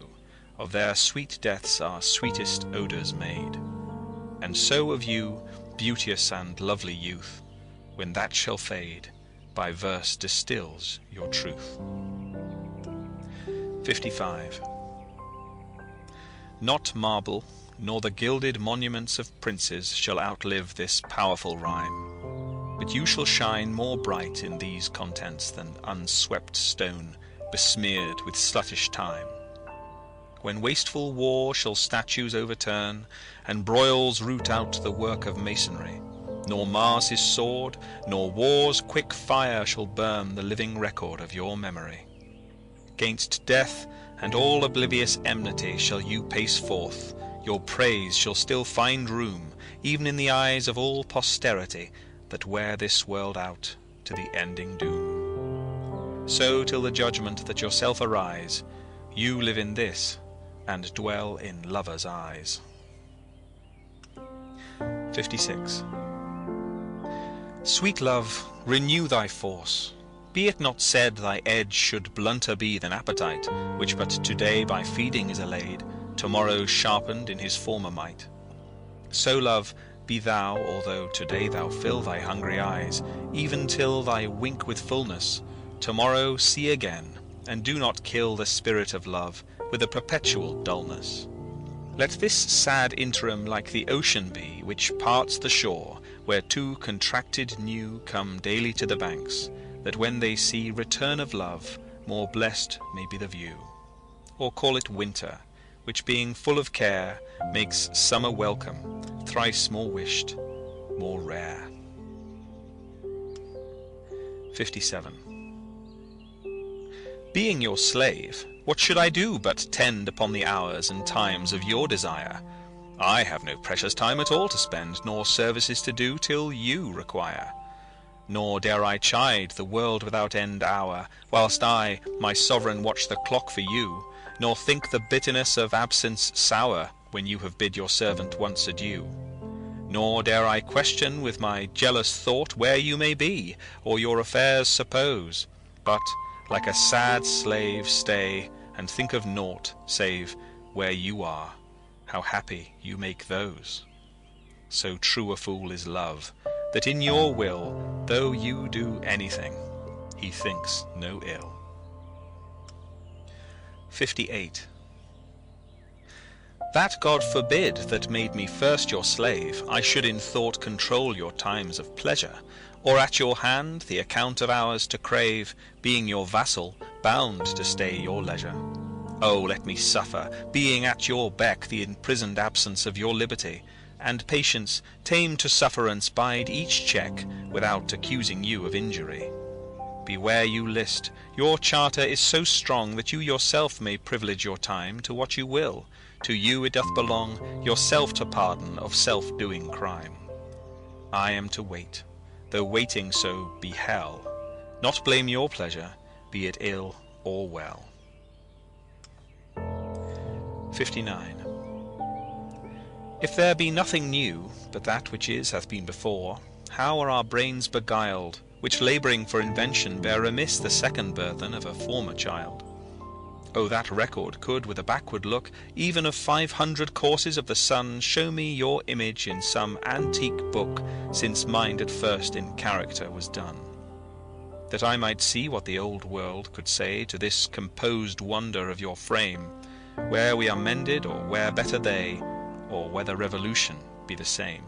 Of their sweet deaths are sweetest odours made. And so of you, beauteous and lovely youth, when that shall fade, by verse distills your truth. fifty-five. Not marble, nor the gilded monuments of princes shall outlive this powerful rhyme, but you shall shine more bright in these contents than unswept stone, besmeared with sluttish time. When wasteful war shall statues overturn, and broils root out the work of masonry, nor mars his sword, nor war's quick fire shall burn the living record of your memory. 'Gainst death and all oblivious enmity shall you pace forth, your praise shall still find room, even in the eyes of all posterity that wear this world out to the ending doom. So till the judgment that yourself arise, you live in this, and dwell in lovers' eyes. fifty-six. Sweet love, renew thy force. Be it not said thy edge should blunter be than appetite, which but today by feeding is allayed, tomorrow sharpened in his former might. So, love, be thou, although today thou fill thy hungry eyes, even till thy wink with fullness, tomorrow see again, and do not kill the spirit of love with a perpetual dullness. Let this sad interim like the ocean be, which parts the shore, where two contracted new come daily to the banks, that when they see return of love, more blessed may be the view. Or call it winter, which being full of care, makes summer welcome, thrice more wished, more rare. fifty-seven. Being your slave, what should I do but tend upon the hours and times of your desire? I have no precious time at all to spend, nor services to do till you require. Nor dare I chide the world without end hour, whilst I, my sovereign, watch the clock for you, nor think the bitterness of absence sour, when you have bid your servant once adieu. Nor dare I question with my jealous thought where you may be, or your affairs suppose, but like a sad slave stay, and think of naught, save where you are, how happy you make those. So true a fool is love, that in your will, though you do anything, he thinks no ill. fifty-eight. That God forbid that made me first your slave, I should in thought control your times of pleasure, or at your hand the account of hours to crave, being your vassal, bound to stay your leisure. Oh, let me suffer, being at your beck, the imprisoned absence of your liberty, and patience, tame to sufferance, bide each check, without accusing you of injury. Beware you list, your charter is so strong that you yourself may privilege your time to what you will, to you it doth belong, yourself to pardon of self-doing crime. I am to wait, though waiting so be hell, not blame your pleasure, be it ill or well. fifty-nine. If there be nothing new, but that which is hath been before, how are our brains beguiled, which labouring for invention bear amiss the second burthen of a former child? O that record could, with a backward look, even of five hundred courses of the sun, show me your image in some antique book, since mind at first in character was done. that I might see what the old world could say to this composed wonder of your frame, where we are mended, or where better they, or whether revolution be the same.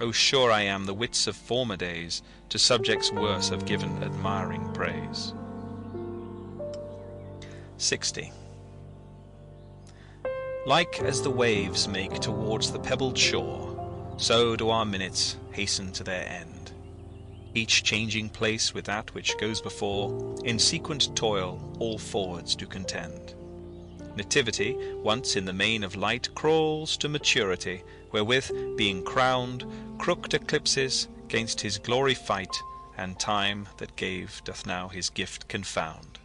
O sure I am the wits of former days to subjects worse have given admiring praise. sixty. Like as the waves make towards the pebbled shore, so do our minutes hasten to their end, each changing place with that which goes before, in sequent toil all forwards do contend. Nativity, once in the main of light, crawls to maturity, wherewith, being crowned, crooked eclipses gainst his glory fight, and time that gave doth now his gift confound.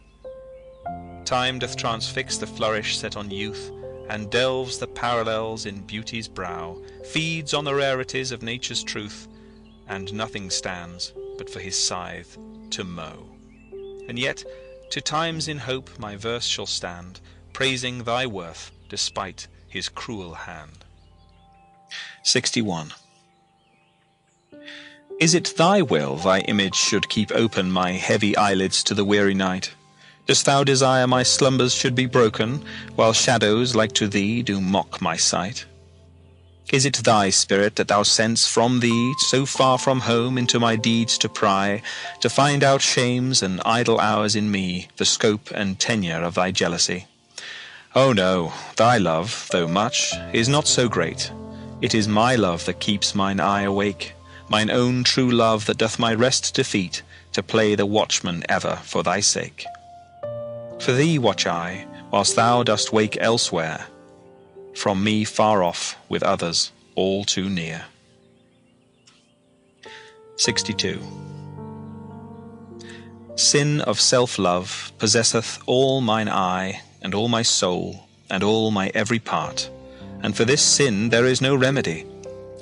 Time doth transfix the flourish set on youth, and delves the parallels in beauty's brow, feeds on the rarities of nature's truth, and nothing stands but for his scythe to mow. And yet, to times in hope my verse shall stand, praising thy worth despite his cruel hand. sixty-one. Is it thy will thy image should keep open my heavy eyelids to the weary night? Dost thou desire my slumbers should be broken, while shadows like to thee do mock my sight? Is it thy spirit that thou sends from thee, so far from home, into my deeds to pry, to find out shames and idle hours in me, the scope and tenure of thy jealousy? Oh no, thy love, though much, is not so great. It is my love that keeps mine eye awake, mine own true love that doth my rest defeat, to play the watchman ever for thy sake. For thee watch I, whilst thou dost wake elsewhere, from me far off, with others all too near. sixty-two. Sin of self-love possesseth all mine eye, and all my soul, and all my every part, and for this sin there is no remedy.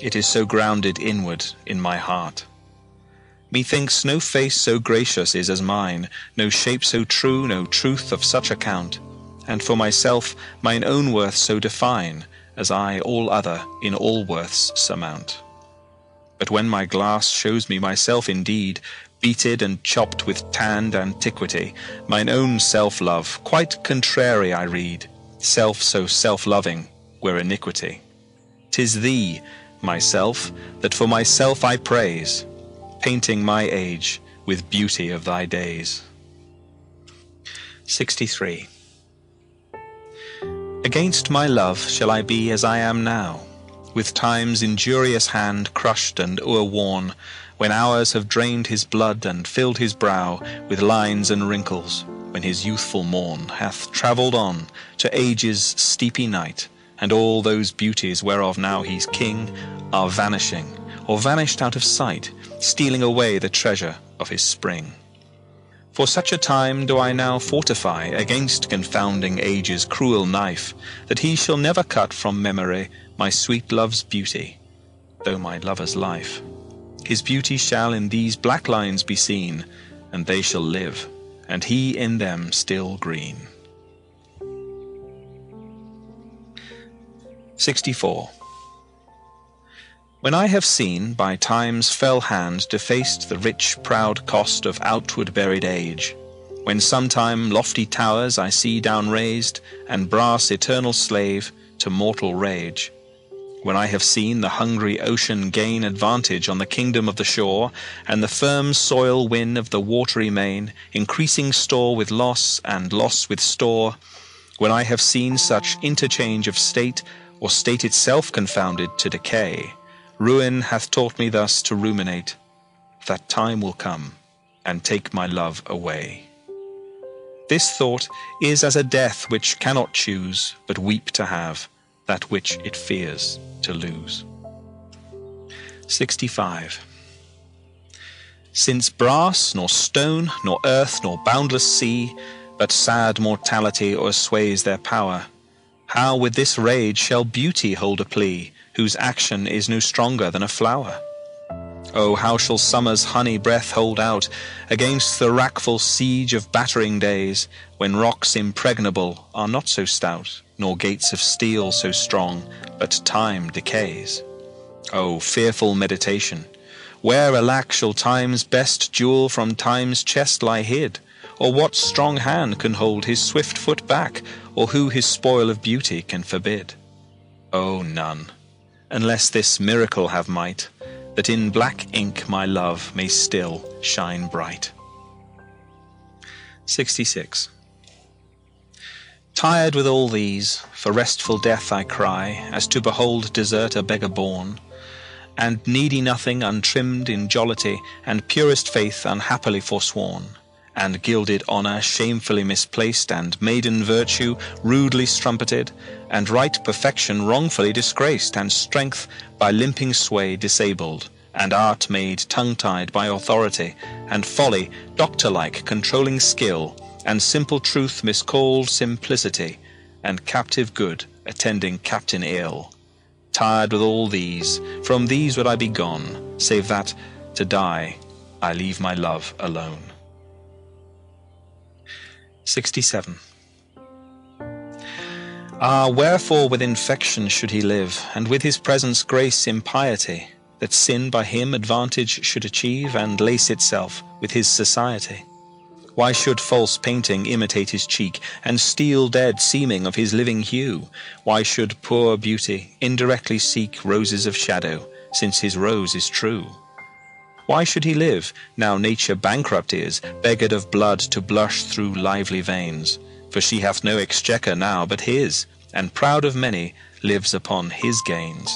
It is so grounded inward in my heart. Methinks no face so gracious is as mine, no shape so true, no truth of such account, and for myself mine own worth so define, as I all other in all worths surmount. But when my glass shows me myself indeed, beated and chopped with tanned antiquity, mine own self-love, quite contrary I read, self so self-loving were iniquity. 'Tis thee, myself, that for myself I praise, painting my age with beauty of thy days. sixty-three. Against my love shall I be as I am now, with time's injurious hand crushed and o'erworn, when hours have drained his blood and filled his brow with lines and wrinkles, when his youthful morn hath travelled on to age's steepy night, and all those beauties whereof now he's king are vanishing, or vanished out of sight, stealing away the treasure of his spring. For such a time do I now fortify against confounding age's cruel knife, that he shall never cut from memory my sweet love's beauty, though my lover's life. His beauty shall in these black lines be seen, and they shall live, and he in them still green. sixty-four. When I have seen, by time's fell hand, defaced the rich proud cost of outward buried age, when sometime lofty towers I see downraised, and brass eternal slave to mortal rage, when I have seen the hungry ocean gain advantage on the kingdom of the shore, and the firm soil win of the watery main, increasing store with loss, and loss with store, when I have seen such interchange of state, or state itself confounded to decay, ruin hath taught me thus to ruminate, that time will come and take my love away. This thought is as a death which cannot choose but weep to have that which it fears to lose. sixty-five. Since brass, nor stone, nor earth, nor boundless sea, but sad mortality o'ersways their power, how with this rage shall beauty hold a plea, whose action is no stronger than a flower? Oh, how shall summer's honey breath hold out against the rackful siege of battering days, when rocks impregnable are not so stout, nor gates of steel so strong, but time decays? Oh, fearful meditation! Where, alack, shall Time's best jewel from Time's chest lie hid? Or what strong hand can hold his swift foot back? Or who his spoil of beauty can forbid? Oh, none, unless this miracle have might, that in black ink my love may still shine bright. sixty-six. Tired with all these, for restful death I cry, as to behold desert a beggar born, and needy nothing untrimmed in jollity, and purest faith unhappily forsworn, and gilded honour shamefully misplaced, and maiden virtue rudely strumpeted, and right perfection wrongfully disgraced, and strength by limping sway disabled, and art made tongue-tied by authority, and folly doctor-like controlling skill, and simple truth miscalled simplicity, and captive good attending captain ill. Tired with all these, from these would I be gone, save that, to die, I leave my love alone. sixty-seven. Ah, wherefore with infection should he live, and with his presence grace impiety, that sin by him advantage should achieve, and lace itself with his society? Why should false painting imitate his cheek, and steal dead seeming of his living hue? Why should poor beauty indirectly seek roses of shadow, since his rose is true? Why should he live, now nature bankrupt is, beggared of blood to blush through lively veins? For she hath no exchequer now but his, and proud of many, lives upon his gains.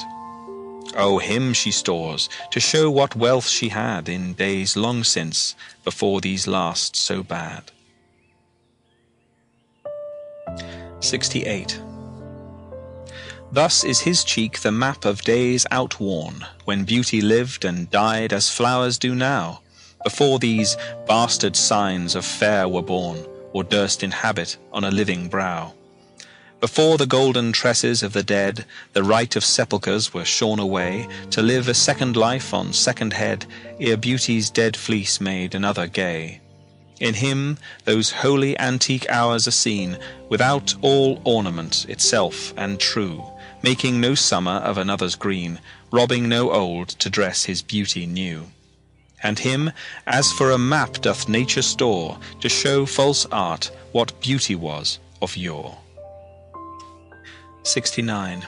O him she stores, to show what wealth she had in days long since, before these last so bad. sixty-eight. Thus is his cheek the map of days outworn, when beauty lived and died as flowers do now, before these bastard signs of fair were born, or durst inhabit on a living brow. Before the golden tresses of the dead, the right of sepulchres were shorn away, to live a second life on second head, ere beauty's dead fleece made another gay. In him those holy antique hours are seen, without all ornament itself and true, making no summer of another's green, robbing no old to dress his beauty new. And him, as for a map doth nature store, to show false art what beauty was of yore. sixty-nine.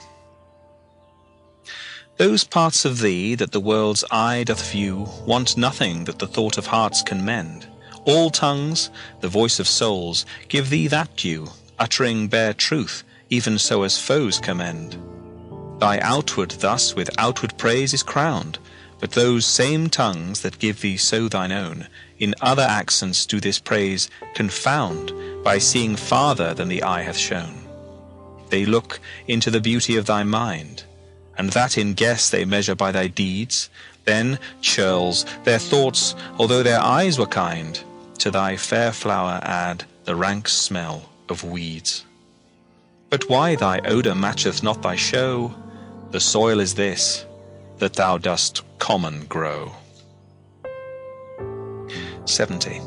Those parts of thee that the world's eye doth view want nothing that the thought of hearts can mend. All tongues, the voice of souls, give thee that due, uttering bare truth, even so as foes commend. Thy outward thus with outward praise is crowned, but those same tongues that give thee so thine own, in other accents do this praise confound, by seeing farther than the eye hath shown. They look into the beauty of thy mind, and that in guess they measure by thy deeds. Then, churls, their thoughts, although their eyes were kind, to thy fair flower add the rank smell of weeds. But why thy odour matcheth not thy show? The soil is this, that thou dost common grow. seventy.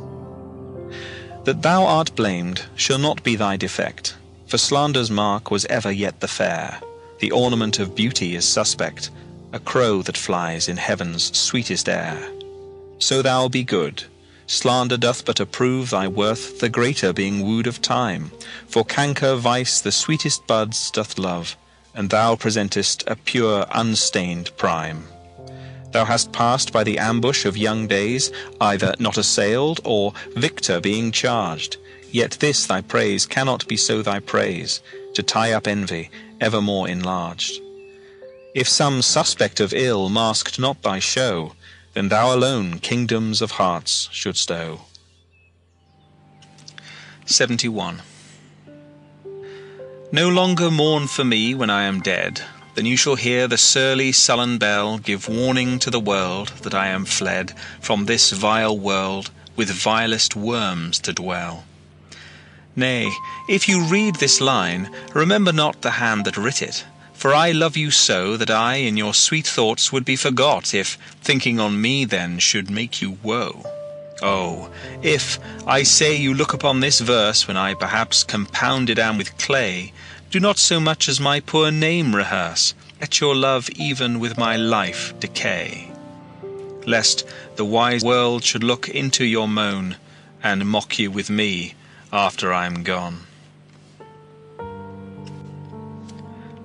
That thou art blamed shall not be thy defect, for slander's mark was ever yet the fair. The ornament of beauty is suspect, a crow that flies in heaven's sweetest air. So thou be good. Slander doth but approve thy worth, the greater being wooed of time. For canker vice the sweetest buds doth love, and thou presentest a pure unstained prime. Thou hast passed by the ambush of young days, either not assailed, or victor being charged. Yet this thy praise cannot be so thy praise, to tie up envy, evermore enlarged. If some suspect of ill masked not thy show, then thou alone kingdoms of hearts shouldst owe. seventy-one. No longer mourn for me when I am dead, then you shall hear the surly sullen bell give warning to the world that I am fled from this vile world, with vilest worms to dwell. Nay, if you read this line, remember not the hand that writ it, for I love you so that I in your sweet thoughts would be forgot, if thinking on me then should make you woe. Oh, if, I say, you look upon this verse when I perhaps compounded am with clay, do not so much as my poor name rehearse, let your love even with my life decay. lest the wise world should look into your moan and mock you with me after I am gone.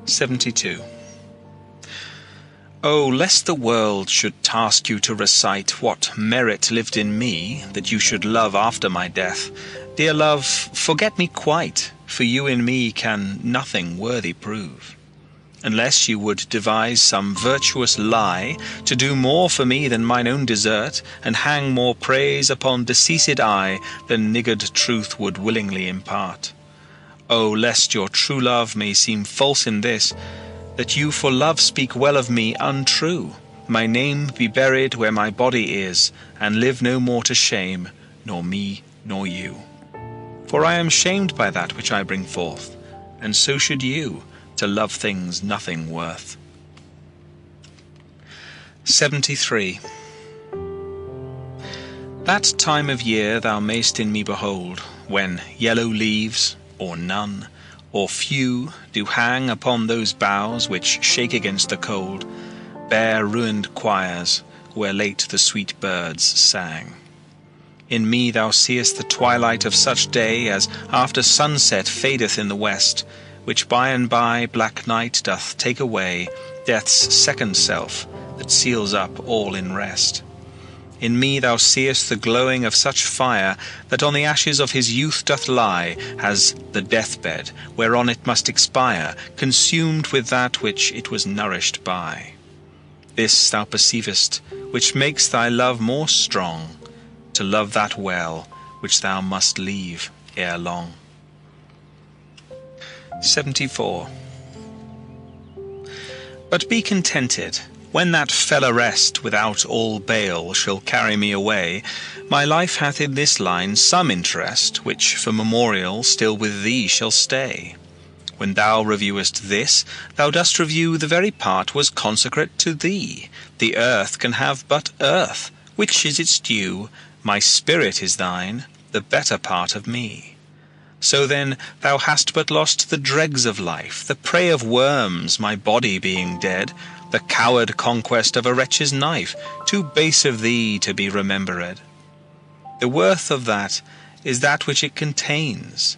seventy-two. Oh, lest the world should task you to recite what merit lived in me, that you should love after my death. Dear love, forget me quite, for you in me can nothing worthy prove. Unless you would devise some virtuous lie, to do more for me than mine own desert, and hang more praise upon deceased eye than niggard truth would willingly impart. Oh, lest your true love may seem false in this, that you for love speak well of me untrue, my name be buried where my body is, and live no more to shame, nor me nor you. For I am shamed by that which I bring forth, and so should you, to love things nothing worth. seventy-three. That time of year thou mayst in me behold, when yellow leaves, or none, or few, do hang upon those boughs which shake against the cold, bare ruined choirs, where late the sweet birds sang. In me thou seest the twilight of such day as after sunset fadeth in the west, which by and by black night doth take away, death's second self, that seals up all in rest. In me thou seest the glowing of such fire, that on the ashes of his youth doth lie, as the deathbed, whereon it must expire, consumed with that which it was nourished by. This thou perceivest, which makes thy love more strong, to love that well which thou must leave ere long. seventy-four. But be contented, when that fell arrest without all bail shall carry me away, my life hath in this line some interest, which for memorial still with thee shall stay. When thou reviewest this, thou dost review the very part was consecrate to thee. The earth can have but earth, which is its due. My spirit is thine, the better part of me. So then thou hast but lost the dregs of life, the prey of worms, my body being dead, the coward conquest of a wretch's knife, too base of thee to be remembered. The worth of that is that which it contains,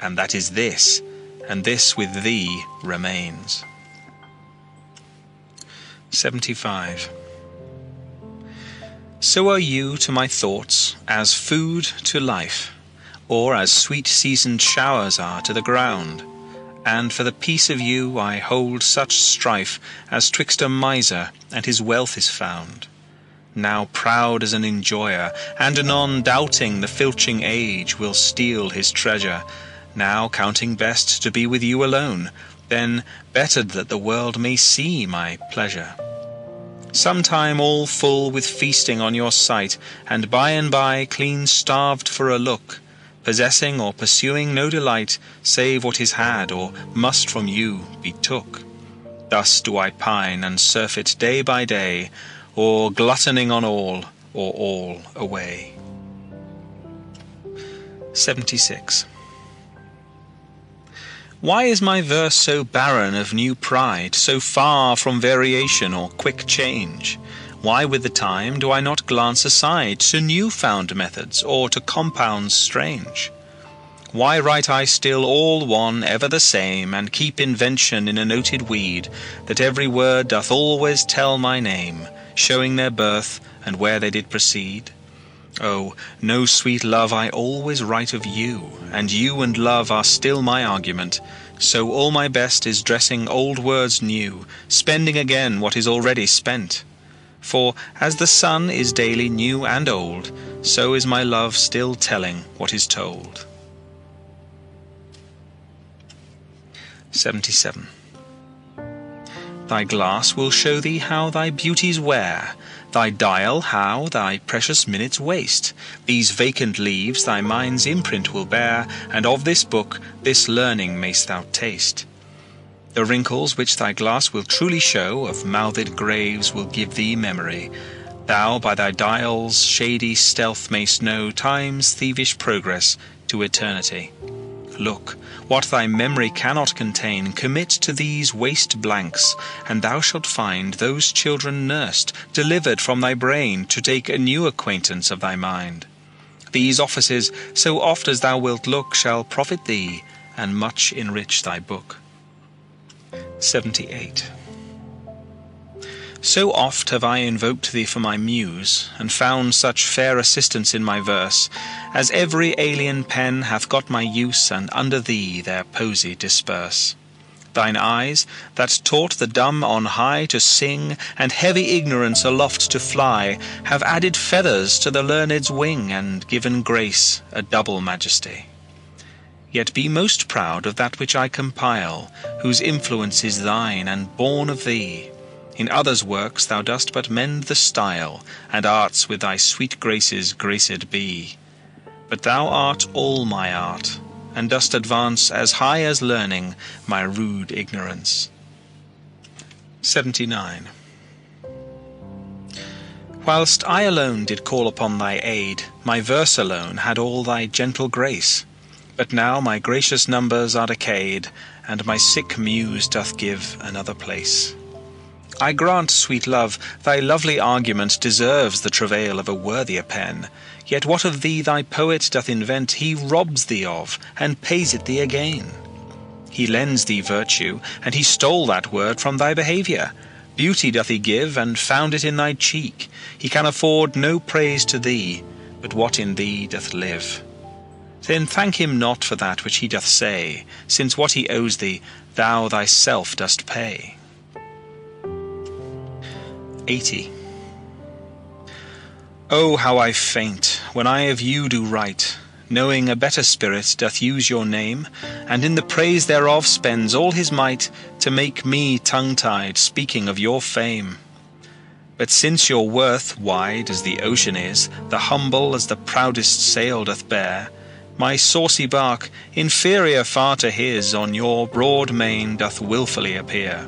and that is this, and this with thee remains. seventy-five. So are you to my thoughts as food to life, or as sweet seasoned showers are to the ground. And for the peace of you I hold such strife as twixt a miser and his wealth is found. Now proud as an enjoyer, and anon doubting the filching age will steal his treasure, now counting best to be with you alone, then bettered that the world may see my pleasure. Sometime all full with feasting on your sight, and by and by clean starved for a look, possessing or pursuing no delight, save what is had or must from you be took. Thus do I pine and surfeit day by day, or gluttoning on all, or all away. seventy-six. Why is my verse so barren of new pride, so far from variation or quick change? Why with the time do I not glance aside to new-found methods, or to compounds strange? Why write I still all one ever the same, and keep invention in a noted weed, that every word doth always tell my name, showing their birth and where they did proceed? Oh, no, sweet love, I always write of you, and you and love are still my argument. So all my best is dressing old words new, spending again what is already spent. For as the sun is daily new and old, so is my love still telling what is told. seventy-seven. Thy glass will show thee how thy beauties wear, thy dial how thy precious minutes waste. These vacant leaves thy mind's imprint will bear, and of this book this learning mayst thou taste. The wrinkles which thy glass will truly show of mouthed graves will give thee memory. Thou by thy dial's shady stealth mayst know time's thievish progress to eternity. Look, what thy memory cannot contain, commit to these waste blanks, and thou shalt find those children nursed, delivered from thy brain, to take a new acquaintance of thy mind. These offices, so oft as thou wilt look, shall profit thee, and much enrich thy book. seventy-eight. So oft have I invoked thee for my muse, and found such fair assistance in my verse, as every alien pen hath got my use, and under thee their posy disperse. Thine eyes, that taught the dumb on high to sing, and heavy ignorance aloft to fly, have added feathers to the learned's wing, and given grace a double majesty. Yet be most proud of that which I compile, whose influence is thine, and born of thee. In others' works thou dost but mend the style, and arts with thy sweet graces graced be. But thou art all my art, and dost advance as high as learning my rude ignorance. seventy-nine. Whilst I alone did call upon thy aid, my verse alone had all thy gentle grace. But now my gracious numbers are decayed, and my sick muse doth give another place. I grant, sweet love, thy lovely argument deserves the travail of a worthier pen, yet what of thee thy poet doth invent he robs thee of, and pays it thee again. He lends thee virtue, and he stole that word from thy behaviour. Beauty doth he give, and found it in thy cheek. He can afford no praise to thee, but what in thee doth live. Then thank him not for that which he doth say, since what he owes thee thou thyself dost pay. eighty. Oh, how I faint, when I of you do write, knowing a better spirit doth use your name, and in the praise thereof spends all his might, to make me tongue-tied, speaking of your fame. But since your worth, wide as the ocean is, the humble as the proudest sail doth bear, my saucy bark, inferior far to his, on your broad main doth wilfully appear.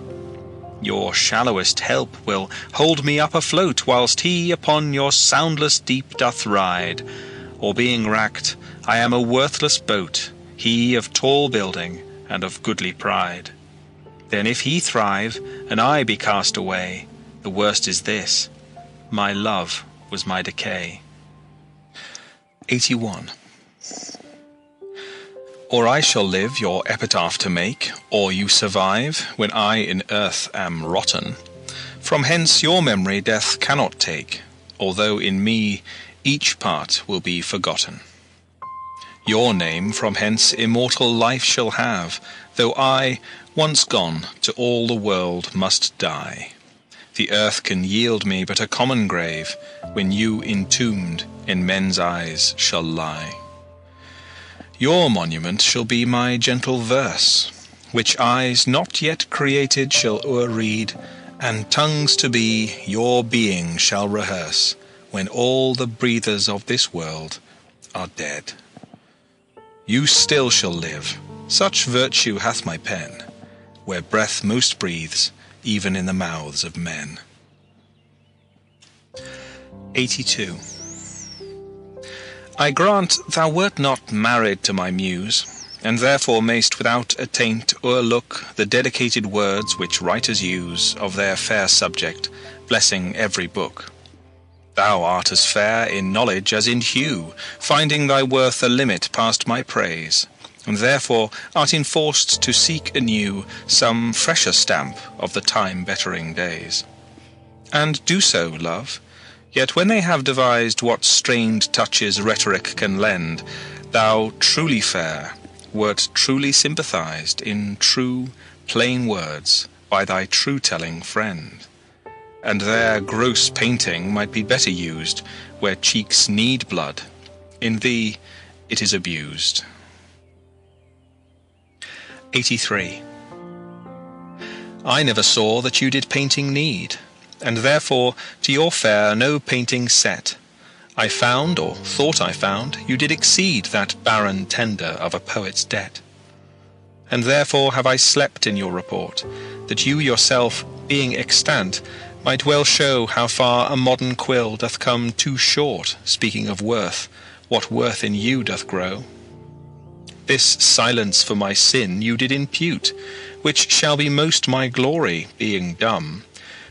Your shallowest help will hold me up afloat, whilst he upon your soundless deep doth ride. Or being racked, I am a worthless boat, he of tall building and of goodly pride. Then if he thrive, and I be cast away, the worst is this, my love was my decay. eighty-one. Or I shall live your epitaph to make, or you survive, when I in earth am rotten. From hence your memory death cannot take, although in me each part will be forgotten. Your name from hence immortal life shall have, though I, once gone, to all the world must die. The earth can yield me but a common grave, when you entombed in men's eyes shall lie. Your monument shall be my gentle verse, which eyes not yet created shall o'erread, and tongues to be your being shall rehearse, when all the breathers of this world are dead. You still shall live, such virtue hath my pen, where breath most breathes, even in the mouths of men. eighty-two. I grant thou wert not married to my muse, and therefore mayst without attaint o'erlook the dedicated words which writers use of their fair subject, blessing every book. Thou art as fair in knowledge as in hue, finding thy worth a limit past my praise, and therefore art enforced to seek anew some fresher stamp of the time-bettering days. And do so, love. Yet when they have devised what strained touches rhetoric can lend, thou truly fair, wert truly sympathized in true, plain words by thy true-telling friend. And their gross painting might be better used where cheeks need blood. In thee it is abused. eighty-three. I never saw that you did painting need, and therefore to your fair no painting set. I found, or thought I found, you did exceed that barren tender of a poet's debt. And therefore have I slept in your report, that you yourself, being extant, might well show how far a modern quill doth come too short, speaking of worth, what worth in you doth grow. This silence for my sin you did impute, which shall be most my glory, being dumb.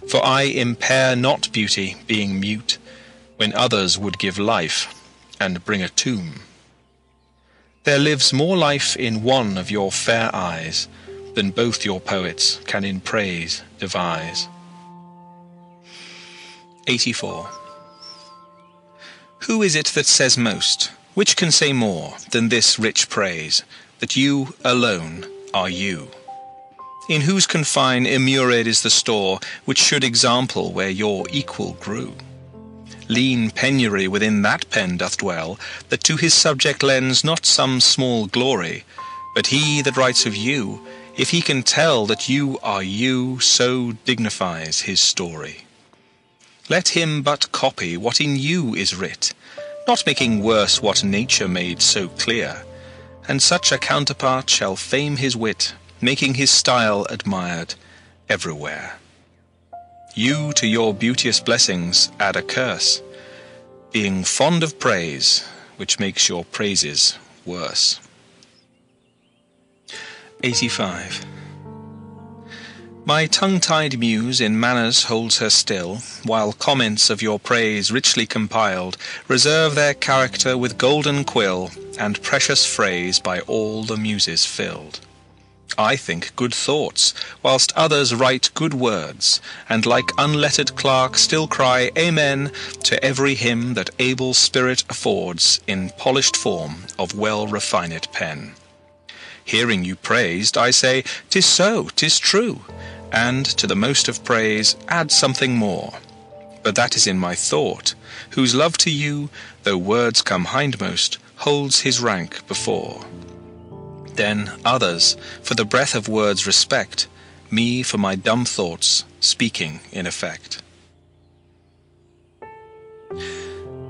For I impair not beauty, being mute, when others would give life, and bring a tomb. There lives more life in one of your fair eyes, than both your poets can in praise devise. eighty-four. Who is it that says most? Which can say more than this rich praise, that you alone are you? In whose confine immured is the store, which should example where your equal grew? Lean penury within that pen doth dwell, that to his subject lends not some small glory, but he that writes of you, if he can tell that you are you, so dignifies his story. Let him but copy what in you is writ, not making worse what nature made so clear, and such a counterpart shall fame his wit, making his style admired everywhere. You to your beauteous blessings add a curse, being fond of praise, which makes your praises worse. eighty-five. My tongue-tied muse in manners holds her still, while comments of your praise richly compiled reserve their character with golden quill, and precious phrase by all the muses filled. I think good thoughts, whilst others write good words, and like unlettered clerk still cry Amen to every hymn that able spirit affords in polished form of well-refined pen. Hearing you praised, I say, 'tis so, 'tis true, and to the most of praise add something more. But that is in my thought, whose love to you, though words come hindmost, holds his rank before. Then others, for the breath of words respect, me for my dumb thoughts, speaking in effect.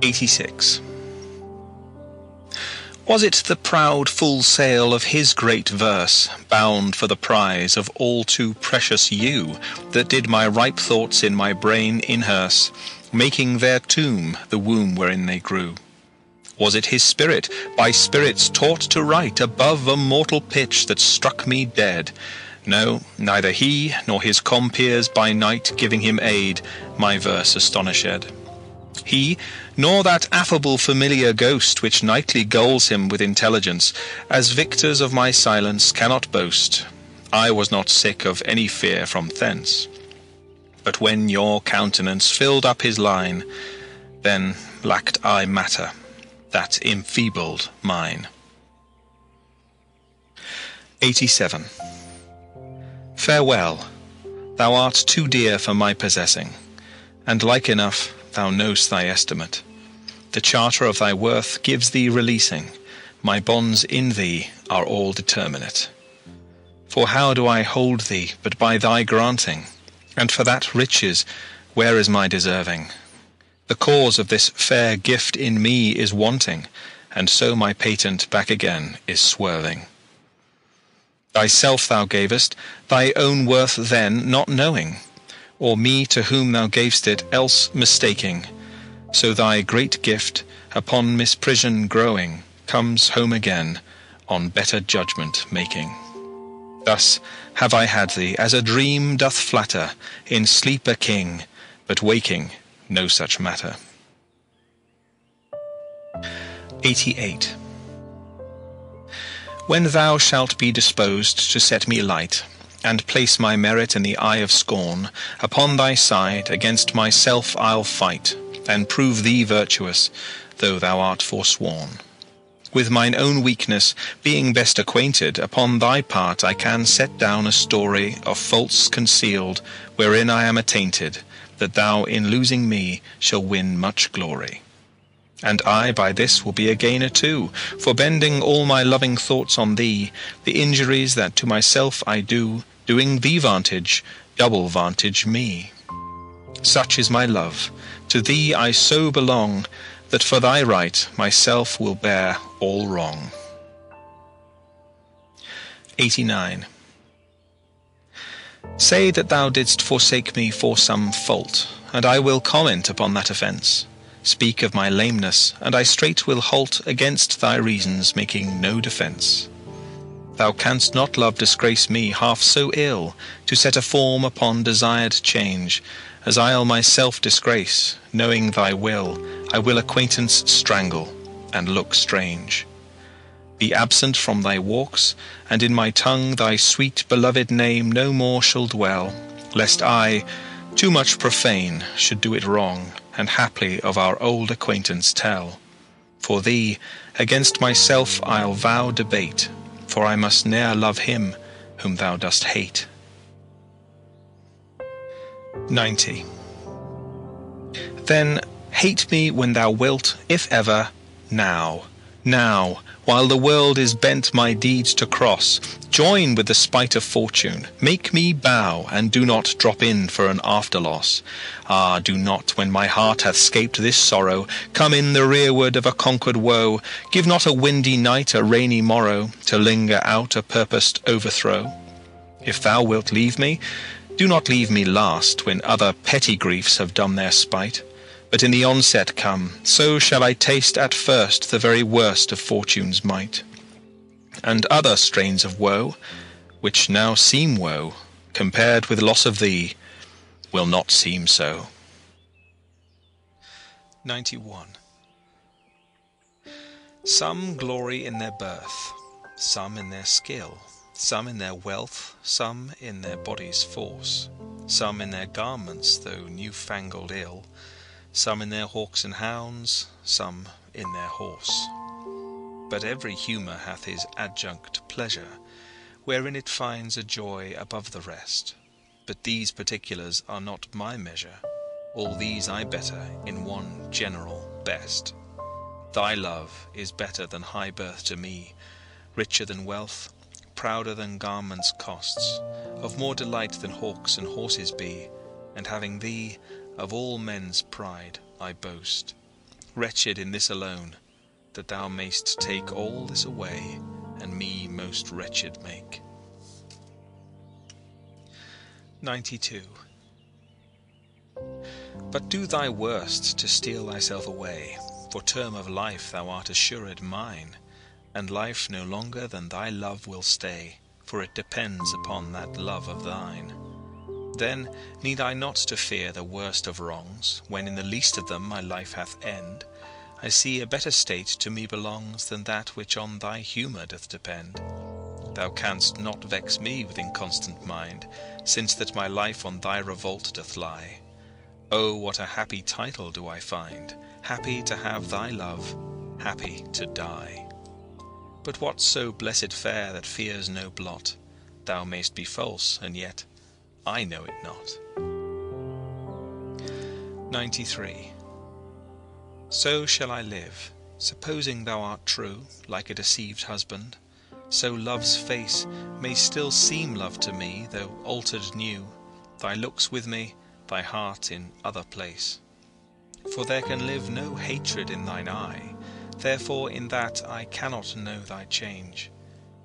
eighty-six. Was it the proud full sail of his great verse, bound for the prize of all too precious you, that did my ripe thoughts in my brain inhearse, making their tomb the womb wherein they grew? Was it his spirit, by spirits taught to write above a mortal pitch, that struck me dead? No, neither he nor his compeers by night giving him aid, my verse astonished. He, nor that affable familiar ghost which nightly gulls him with intelligence, as victors of my silence cannot boast. I was not sick of any fear from thence. But when your countenance filled up his line, then lacked I matter that enfeebled mine. eighty-seven. Farewell, thou art too dear for my possessing, and like enough thou know'st thy estimate. The charter of thy worth gives thee releasing. My bonds in thee are all determinate. For how do I hold thee but by thy granting? And for that riches, where is my deserving? The cause of this fair gift in me is wanting, and so my patent back again is swerving. Thyself thou gavest, thy own worth then not knowing, or me to whom thou gav'st it else mistaking. So thy great gift, upon misprision growing, comes home again, on better judgment making. Thus have I had thee, as a dream doth flatter, in sleep a king, but waking no such matter. eighty-eight. When thou shalt be disposed to set me light, and place my merit in the eye of scorn, upon thy side against myself I'll fight, and prove thee virtuous, though thou art forsworn. With mine own weakness, being best acquainted, upon thy part I can set down a story of faults concealed, wherein I am attainted, that thou in losing me shall win much glory. And I by this will be a gainer too, for bending all my loving thoughts on thee, the injuries that to myself I do, doing thee vantage, double vantage me. Such is my love, to thee I so belong, that for thy right myself will bear all wrong. eighty-nine. Say that thou didst forsake me for some fault, and I will comment upon that offence. Speak of my lameness, and I straight will halt against thy reasons, making no defence. Thou canst not, love, disgrace me half so ill, to set a form upon desired change, as I'll myself disgrace, knowing thy will, I will acquaintance strangle, and look strange. Be absent from thy walks, and in my tongue thy sweet beloved name no more shall dwell, lest I, too much profane, should do it wrong, and haply of our old acquaintance tell. For thee, against myself I'll vow debate, for I must ne'er love him whom thou dost hate. ninety. Then hate me when thou wilt, if ever, now, now, while the world is bent my deeds to cross, join with the spite of fortune, make me bow, and do not drop in for an after-loss. Ah, do not, when my heart hath scaped this sorrow, come in the rearward of a conquered woe, give not a windy night a rainy morrow, to linger out a purposed overthrow. If thou wilt leave me, do not leave me last, when other petty griefs have done their spite, but in the onset come, so shall I taste at first the very worst of fortune's might. And other strains of woe, which now seem woe, compared with loss of thee, will not seem so. ninety-one. Some glory in their birth, some in their skill, some in their wealth, some in their body's force, some in their garments, though new-fangled ill, some in their hawks and hounds, some in their horse. But every humour hath his adjunct pleasure, wherein it finds a joy above the rest. But these particulars are not my measure, all these I better in one general best. Thy love is better than high birth to me, richer than wealth, prouder than garments' costs, of more delight than hawks and horses be, and having thee, of all men's pride I boast, wretched in this alone, that thou mayst take all this away, and me most wretched make. ninety-two. But do thy worst to steal thyself away, for term of life thou art assured mine, and life no longer than thy love will stay, for it depends upon that love of thine. Then need I not to fear the worst of wrongs, when in the least of them my life hath end. I see a better state to me belongs than that which on thy humour doth depend. Thou canst not vex me with inconstant mind, since that my life on thy revolt doth lie. Oh, what a happy title do I find, happy to have thy love, happy to die. But what so blessed fair that fears no blot? Thou mayst be false, and yet I know it not. ninety-three. So shall I live, supposing thou art true, like a deceived husband, so love's face may still seem love to me, though altered new, thy looks with me, thy heart in other place. For there can live no hatred in thine eye, therefore in that I cannot know thy change.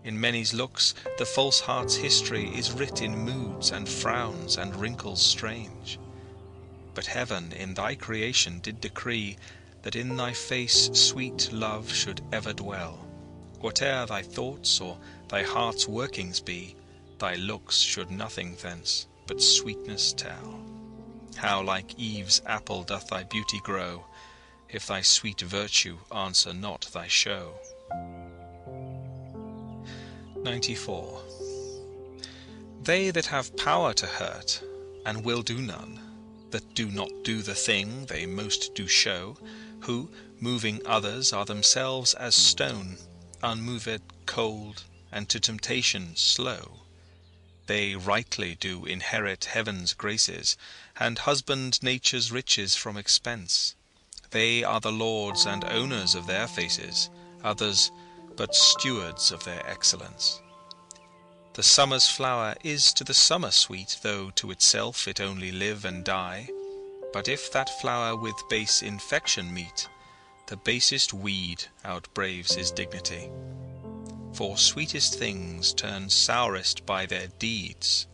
In many's looks the false heart's history is writ in moods and frowns and wrinkles strange. But heaven in thy creation did decree that in thy face sweet love should ever dwell. Whate'er thy thoughts or thy heart's workings be, thy looks should nothing thence but sweetness tell. How like Eve's apple doth thy beauty grow, if thy sweet virtue answer not thy show. ninety-four. They that have power to hurt, and will do none, that do not do the thing they most do show, who, moving others, are themselves as stone, unmoved, cold, and to temptation slow. They rightly do inherit heaven's graces, and husband nature's riches from expense. They are the lords and owners of their faces, others but stewards of their excellence. The summer's flower is to the summer sweet, though to itself it only live and die. But if that flower with base infection meet, the basest weed outbraves his dignity. For sweetest things turn sourest by their deeds.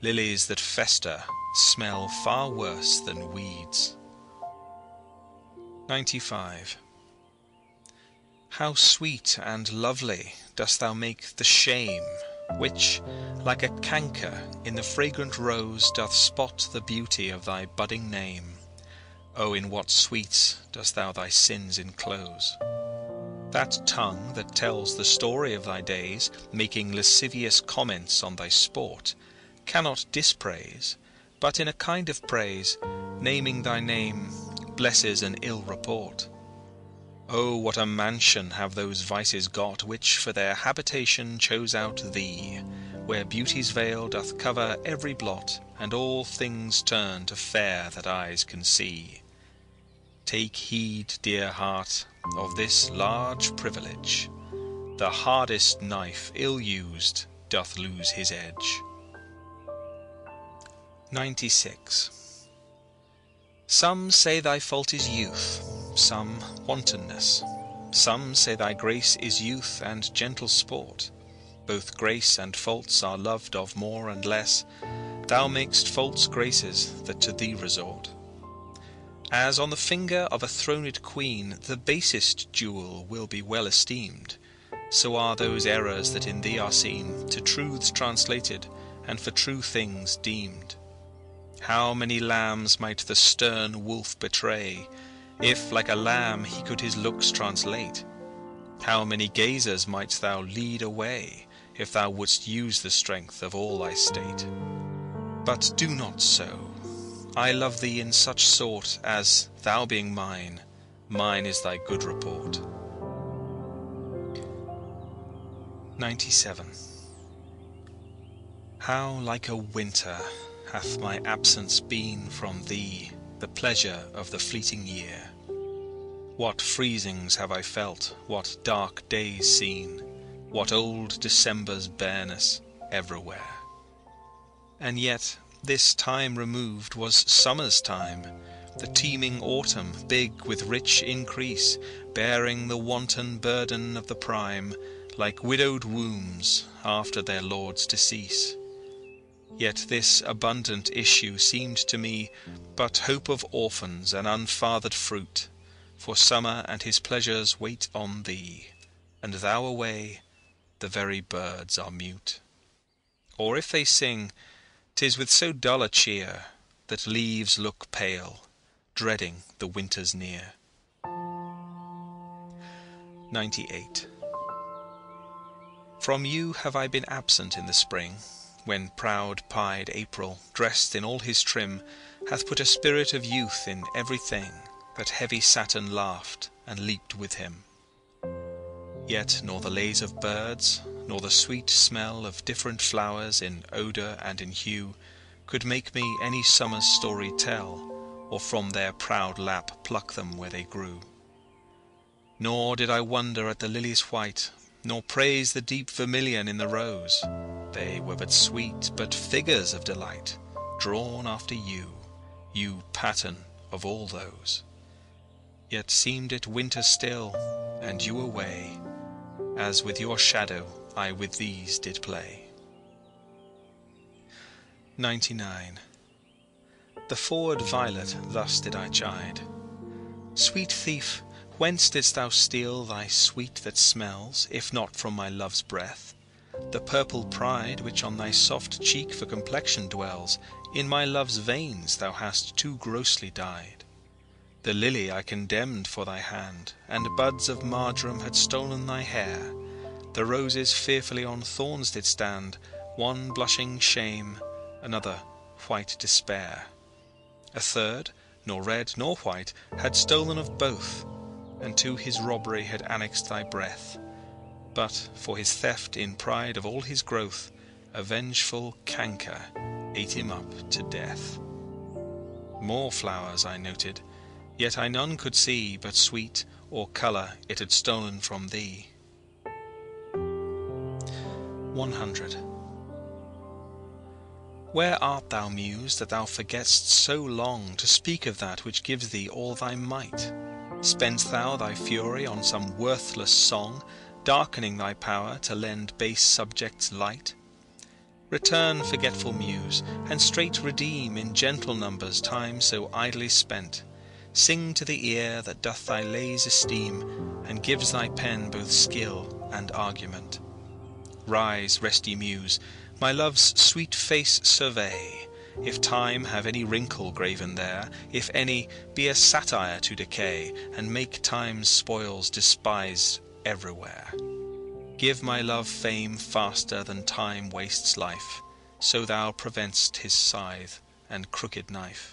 Lilies that fester smell far worse than weeds. ninety-five. How sweet and lovely dost thou make the shame, which, like a canker, in the fragrant rose doth spot the beauty of thy budding name. O, in what sweets dost thou thy sins enclose! That tongue that tells the story of thy days, making lascivious comments on thy sport, cannot dispraise, but in a kind of praise, naming thy name, blesses an ill report. O, what a mansion have those vices got, which for their habitation chose out thee, where beauty's veil doth cover every blot, and all things turn to fair that eyes can see. Take heed, dear heart, of this large privilege. The hardest knife ill used doth lose his edge. ninety-six. Some say thy fault is youth, some wantonness. Some say thy grace is youth and gentle sport. Both grace and faults are loved of more and less. Thou mak'st faults graces that to thee resort. As on the finger of a throned queen the basest jewel will be well esteemed, so are those errors that in thee are seen to truths translated and for true things deemed. How many lambs might the stern wolf betray, if like a lamb he could his looks translate? How many gazers might thou lead away, if thou wouldst use the strength of all thy state? But do not so. I love thee in such sort as, thou being mine, mine is thy good report. ninety-seven. How like a winter hath my absence been from thee, the pleasure of the fleeting year. What freezings have I felt, what dark days seen, what old December's bareness everywhere. And yet this time removed was summer's time, the teeming autumn, big with rich increase, bearing the wanton burden of the prime, like widowed wombs after their lord's decease. Yet this abundant issue seemed to me but hope of orphans and unfathered fruit, for summer and his pleasures wait on thee, and thou away, the very birds are mute. Or if they sing, 'tis with so dull a cheer that leaves look pale, dreading the winter's near. ninety-eight. From you have I been absent in the spring, when proud pied April, dressed in all his trim, hath put a spirit of youth in everything, that heavy Saturn laughed and leaped with him. Yet nor the lays of birds, nor the sweet smell of different flowers in odour and in hue, could make me any summer's story tell, or from their proud lap pluck them where they grew. Nor did I wonder at the lilies white, nor praise the deep vermilion in the rose. They were but sweet, but figures of delight, drawn after you, you pattern of all those. Yet seemed it winter still, and you away, as with your shadow I with these did play. ninety-nine. The forward violet thus did I chide. Sweet thief, whence didst thou steal thy sweet that smells, if not from my love's breath? The purple pride which on thy soft cheek for complexion dwells, in my love's veins thou hast too grossly dyed. The lily I condemned for thy hand, and buds of marjoram had stolen thy hair. The roses fearfully on thorns did stand, one blushing shame, another white despair. A third, nor red nor white, had stolen of both, and to his robbery had annexed thy breath. But for his theft in pride of all his growth, a vengeful canker ate him up to death. More flowers I noted, yet I none could see but sweet or colour it had stolen from thee. one hundred. Where art thou, Muse, that thou forgett'st so long to speak of that which gives thee all thy might? Spend'st thou thy fury on some worthless song, darkening thy power to lend base subjects light? Return, forgetful Muse, and straight redeem in gentle numbers time so idly spent. Sing to the ear that doth thy lays esteem, and gives thy pen both skill and argument. Rise, resty muse, my love's sweet face survey, if time have any wrinkle graven there, if any be a satire to decay, and make time's spoils despised everywhere. Give my love fame faster than time wastes life, so thou prevent'st his scythe and crooked knife.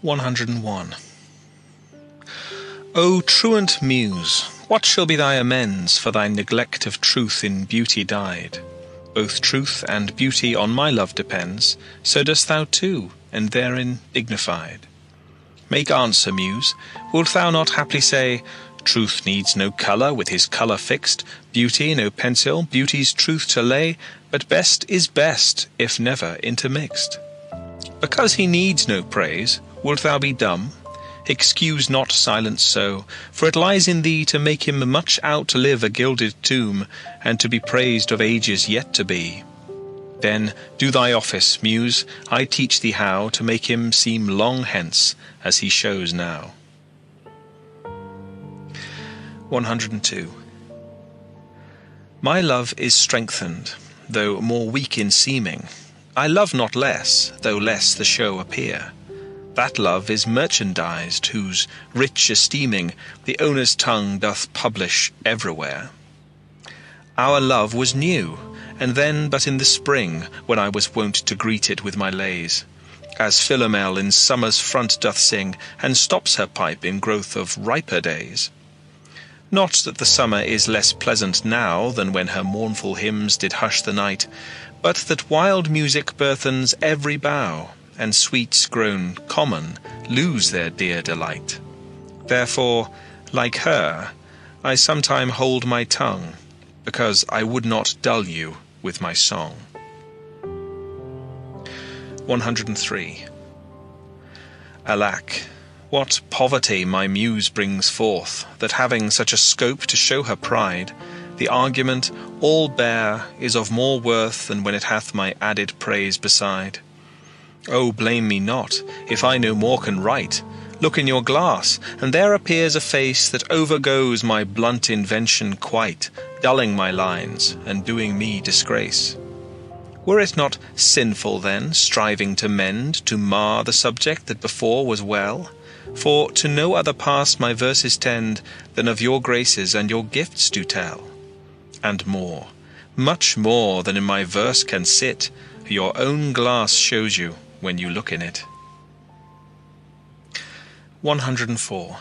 one hundred and one. O truant muse, what shall be thy amends for thy neglect of truth in beauty dyed? Both truth and beauty on my love depends, so dost thou too, and therein dignified. Make answer, muse, wilt thou not haply say, Truth needs no colour with his colour fixed, beauty no pencil, beauty's truth to lay, but best is best, if never intermixed. Because he needs no praise, wilt thou be dumb? Excuse not silence so, for it lies in thee to make him much outlive a gilded tomb, and to be praised of ages yet to be. Then do thy office, muse, I teach thee how to make him seem long hence, as he shows now. one hundred and two. My love is strengthened, though more weak in seeming. I love not less, though less the show appear. That love is merchandised, whose rich esteeming the owner's tongue doth publish everywhere. Our love was new, and then but in the spring, when I was wont to greet it with my lays, as Philomel in summer's front doth sing, and stops her pipe in growth of riper days. Not that the summer is less pleasant now than when her mournful hymns did hush the night, but that wild music burthens every bough, and sweets grown common lose their dear delight. Therefore, like her, I sometime hold my tongue, because I would not dull you with my song. one hundred and three. Alack, what poverty my muse brings forth, that having such a scope to show her pride, the argument, all bare, is of more worth than when it hath my added praise beside. Oh, blame me not, if I no more can write. Look in your glass, and there appears a face that overgoes my blunt invention quite, dulling my lines, and doing me disgrace. Were it not sinful, then, striving to mend, to mar the subject that before was well? For to no other past my verses tend, than of your graces and your gifts do tell. And more, much more than in my verse can sit, your own glass shows you when you look in it. one hundred and four.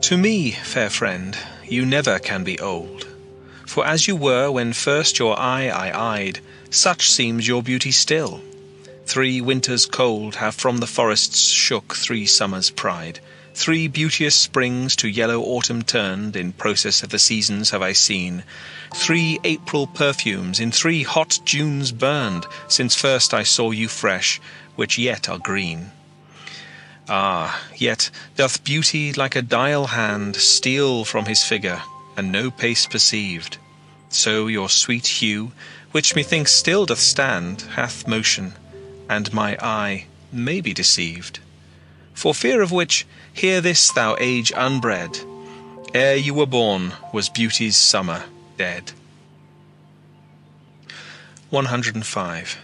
To me, fair friend, you never can be old, for as you were when first your eye I eyed, such seems your beauty still. Three winters cold have from the forests shook three summers' pride, three beauteous springs to yellow autumn turned, in process of the seasons have I seen, three April perfumes in three hot Junes burned, since first I saw you fresh, which yet are green. Ah, yet doth beauty like a dial hand steal from his figure, and no pace perceived. So your sweet hue, which methinks still doth stand, hath motion, and my eye may be deceived. For fear of which, hear this, thou age unbred, ere you were born was beauty's summer dead. one hundred and five.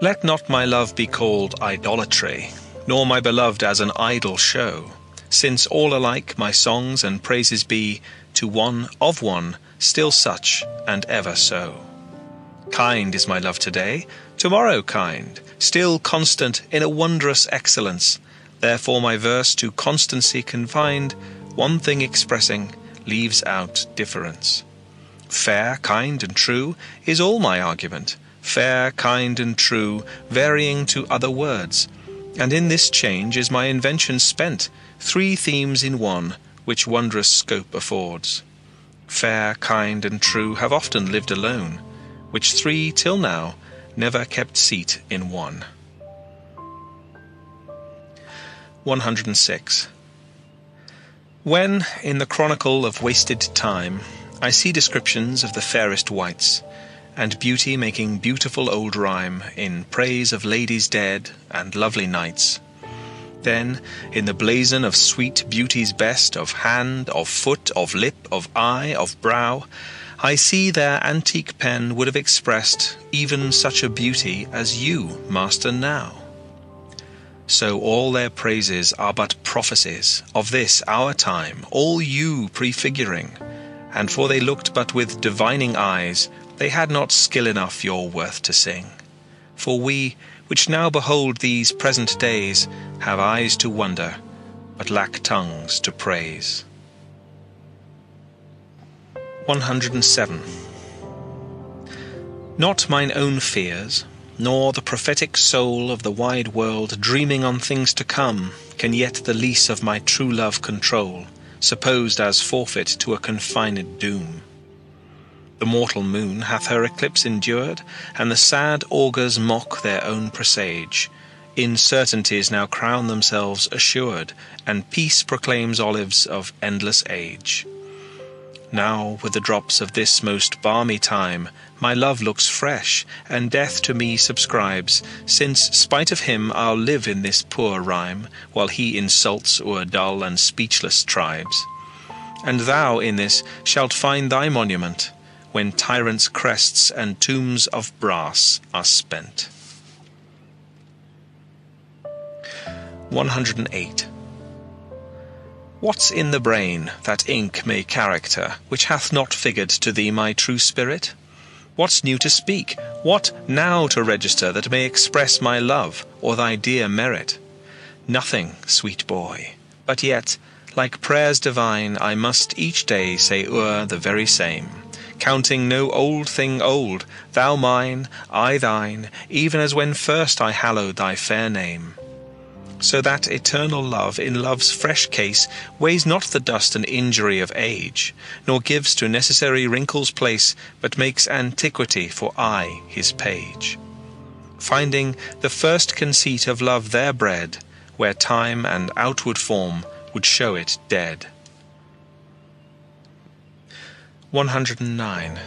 Let not my love be called idolatry, nor my beloved as an idol show, since all alike my songs and praises be to one of one, still such and ever so. Kind is my love today, tomorrow kind, still constant in a wondrous excellence, therefore my verse to constancy confined, one thing expressing, leaves out difference. Fair, kind, and true is all my argument, fair, kind, and true, varying to other words. And in this change is my invention spent, three themes in one, which wondrous scope affords. Fair, kind, and true have often lived alone, which three till now never kept seat in one. one hundred and six. When, in the chronicle of wasted time, I see descriptions of the fairest wights, and beauty making beautiful old rhyme in praise of ladies dead and lovely knights. Then, in the blazon of sweet beauty's best, of hand, of foot, of lip, of eye, of brow, I see their antique pen would have expressed even such a beauty as you master now. So all their praises are but prophecies of this our time, all you prefiguring, and for they looked but with divining eyes, they had not skill enough your worth to sing. For we, which now behold these present days, have eyes to wonder, but lack tongues to praise. one hundred and seven. Not mine own fears, nor the prophetic soul of the wide world dreaming on things to come, can yet the lease of my true love control, supposed as forfeit to a confined doom. The mortal moon hath her eclipse endured, and the sad augurs mock their own presage. Incertainties now crown themselves assured, and peace proclaims olives of endless age. Now, with the drops of this most balmy time, my love looks fresh, and death to me subscribes, since, spite of him, I'll live in this poor rhyme, while he insults o'er dull and speechless tribes. And thou in this shalt find thy monument, when tyrants' crests and tombs of brass are spent. one hundred and eight. What's in the brain, that ink may character, which hath not figured to thee my true spirit? What's new to speak? What now to register, that may express my love, or thy dear merit? Nothing, sweet boy, but yet, like prayers divine, I must each day say o'er the very same, counting no old thing old, thou mine, I thine, even as when first I hallowed thy fair name. So that eternal love in love's fresh case weighs not the dust and injury of age, nor gives to necessary wrinkles place, but makes antiquity for aye his page. Finding the first conceit of love there bred, where time and outward form would show it dead. one hundred and nine.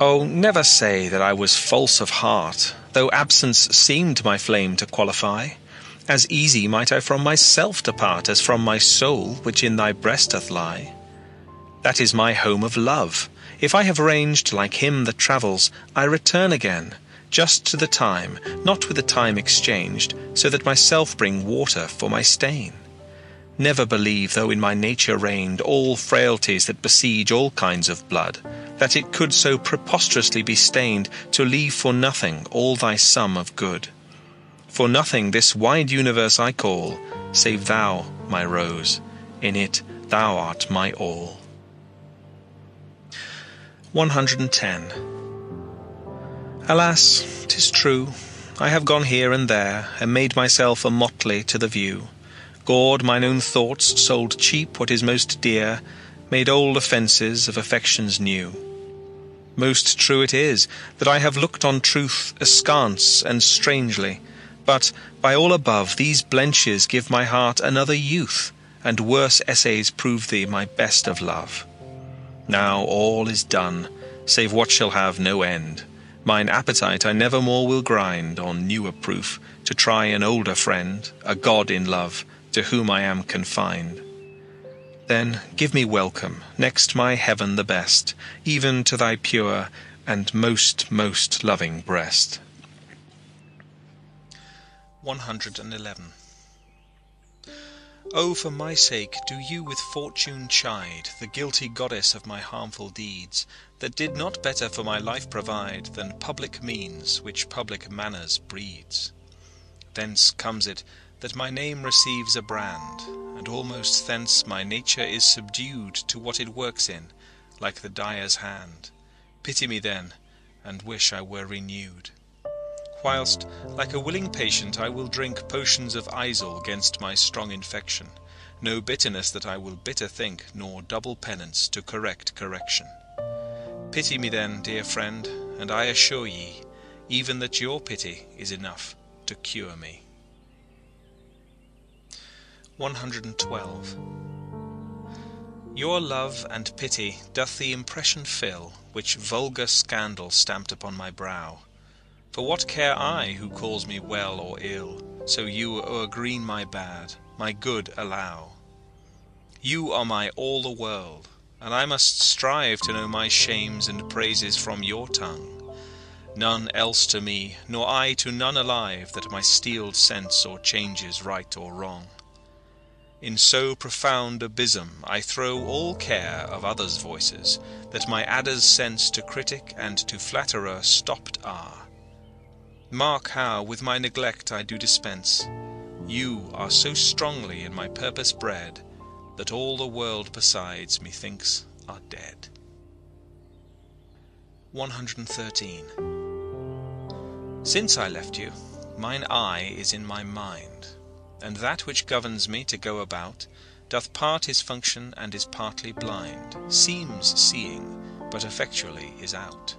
Oh, never say that I was false of heart, though absence seemed my flame to qualify. As easy might I from myself depart as from my soul, which in thy breast doth lie. That is my home of love. If I have ranged like him that travels, I return again, just to the time, not with the time exchanged, so that myself bring water for my stain. Never believe, though in my nature reigned all frailties that besiege all kinds of blood, that it could so preposterously be stained to leave for nothing all thy sum of good. For nothing this wide universe I call, save thou, my rose, in it thou art my all. one hundred and ten. Alas, 'tis true, I have gone here and there, and made myself a motley to the view, gorged mine own thoughts, sold cheap what is most dear, made old offences of affections new. Most true it is that I have looked on truth askance and strangely, but by all above these blenches give my heart another youth, and worse essays prove thee my best of love. Now all is done, save what shall have no end. Mine appetite I nevermore will grind on newer proof, to try an older friend, a god in love, to whom I am confined. Then give me welcome, next my heaven the best, even to thy pure and most, most loving breast. one hundred and eleven. O, for my sake do you with fortune chide the guilty goddess of my harmful deeds, that did not better for my life provide than public means which public manners breeds. Thence comes it that my name receives a brand, and almost thence my nature is subdued to what it works in, like the dyer's hand. Pity me then, and wish I were renewed. Whilst, like a willing patient, I will drink potions of isol against my strong infection, no bitterness that I will bitter think, nor double penance to correct correction. Pity me then, dear friend, and I assure ye, even that your pity is enough to cure me. one hundred and twelve. Your love and pity doth the impression fill which vulgar scandal stamped upon my brow. For what care I who calls me well or ill, so you o'ergreen my bad, my good allow? You are my all the world, and I must strive to know my shames and praises from your tongue. None else to me, nor I to none alive, that my steeled sense or changes right or wrong. In so profound abysm I throw all care of others' voices, that my adder's sense to critic and to flatterer stopped are. Mark how with my neglect I do dispense. You are so strongly in my purpose bred, that all the world besides, methinks, are dead. one hundred thirteen. Since I left you, mine eye is in my mind, and that which governs me to go about doth part his function and is partly blind, seems seeing, but effectually is out.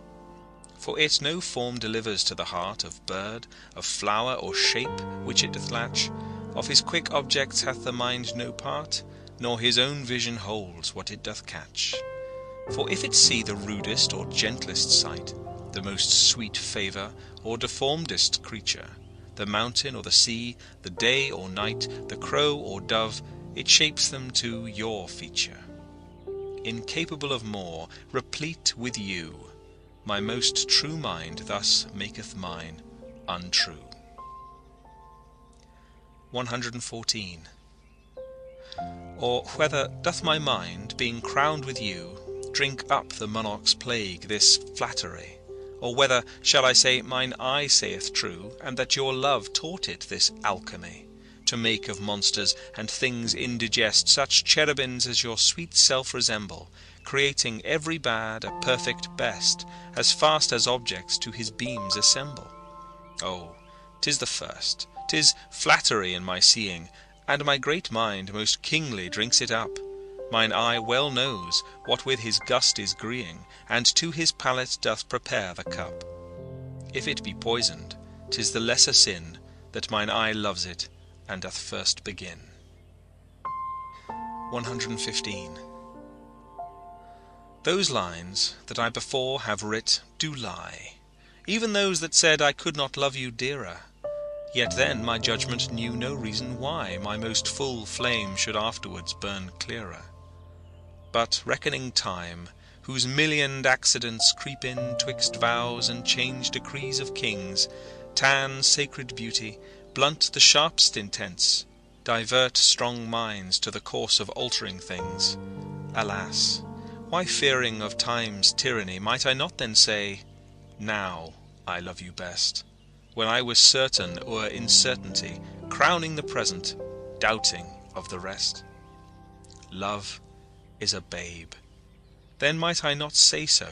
For it no form delivers to the heart of bird, of flower, or shape, which it doth latch. Of his quick objects hath the mind no part, nor his own vision holds what it doth catch. For if it see the rudest or gentlest sight, the most sweet favour, or deformedest creature, the mountain or the sea, the day or night, the crow or dove, it shapes them to your feature. Incapable of more, replete with you, my most true mind thus maketh mine untrue. one hundred fourteen. Or whether doth my mind, being crowned with you, drink up the monarch's plague, this flattery? Or whether, shall I say, mine eye saith true, and that your love taught it this alchemy, to make of monsters and things indigest such cherubins as your sweet self resemble, creating every bad a perfect best, as fast as objects to his beams assemble? Oh, 'tis the first, 'tis flattery in my seeing, and my great mind most kingly drinks it up. Mine eye well knows what with his gust is greeing, and to his palate doth prepare the cup. If it be poisoned, 'tis the lesser sin, that mine eye loves it, and doth first begin. one hundred fifteen. Those lines that I before have writ do lie, even those that said I could not love you dearer. Yet then my judgment knew no reason why my most full flame should afterwards burn clearer. But reckoning time, whose millioned accidents creep in twixt vows and change decrees of kings, tan sacred beauty, blunt the sharpest intents, divert strong minds to the course of altering things. Alas, why, fearing of time's tyranny, might I not then say, now I love you best? When I was certain o'er uncertainty, crowning the present, doubting of the rest. Love is a babe. Then might I not say so,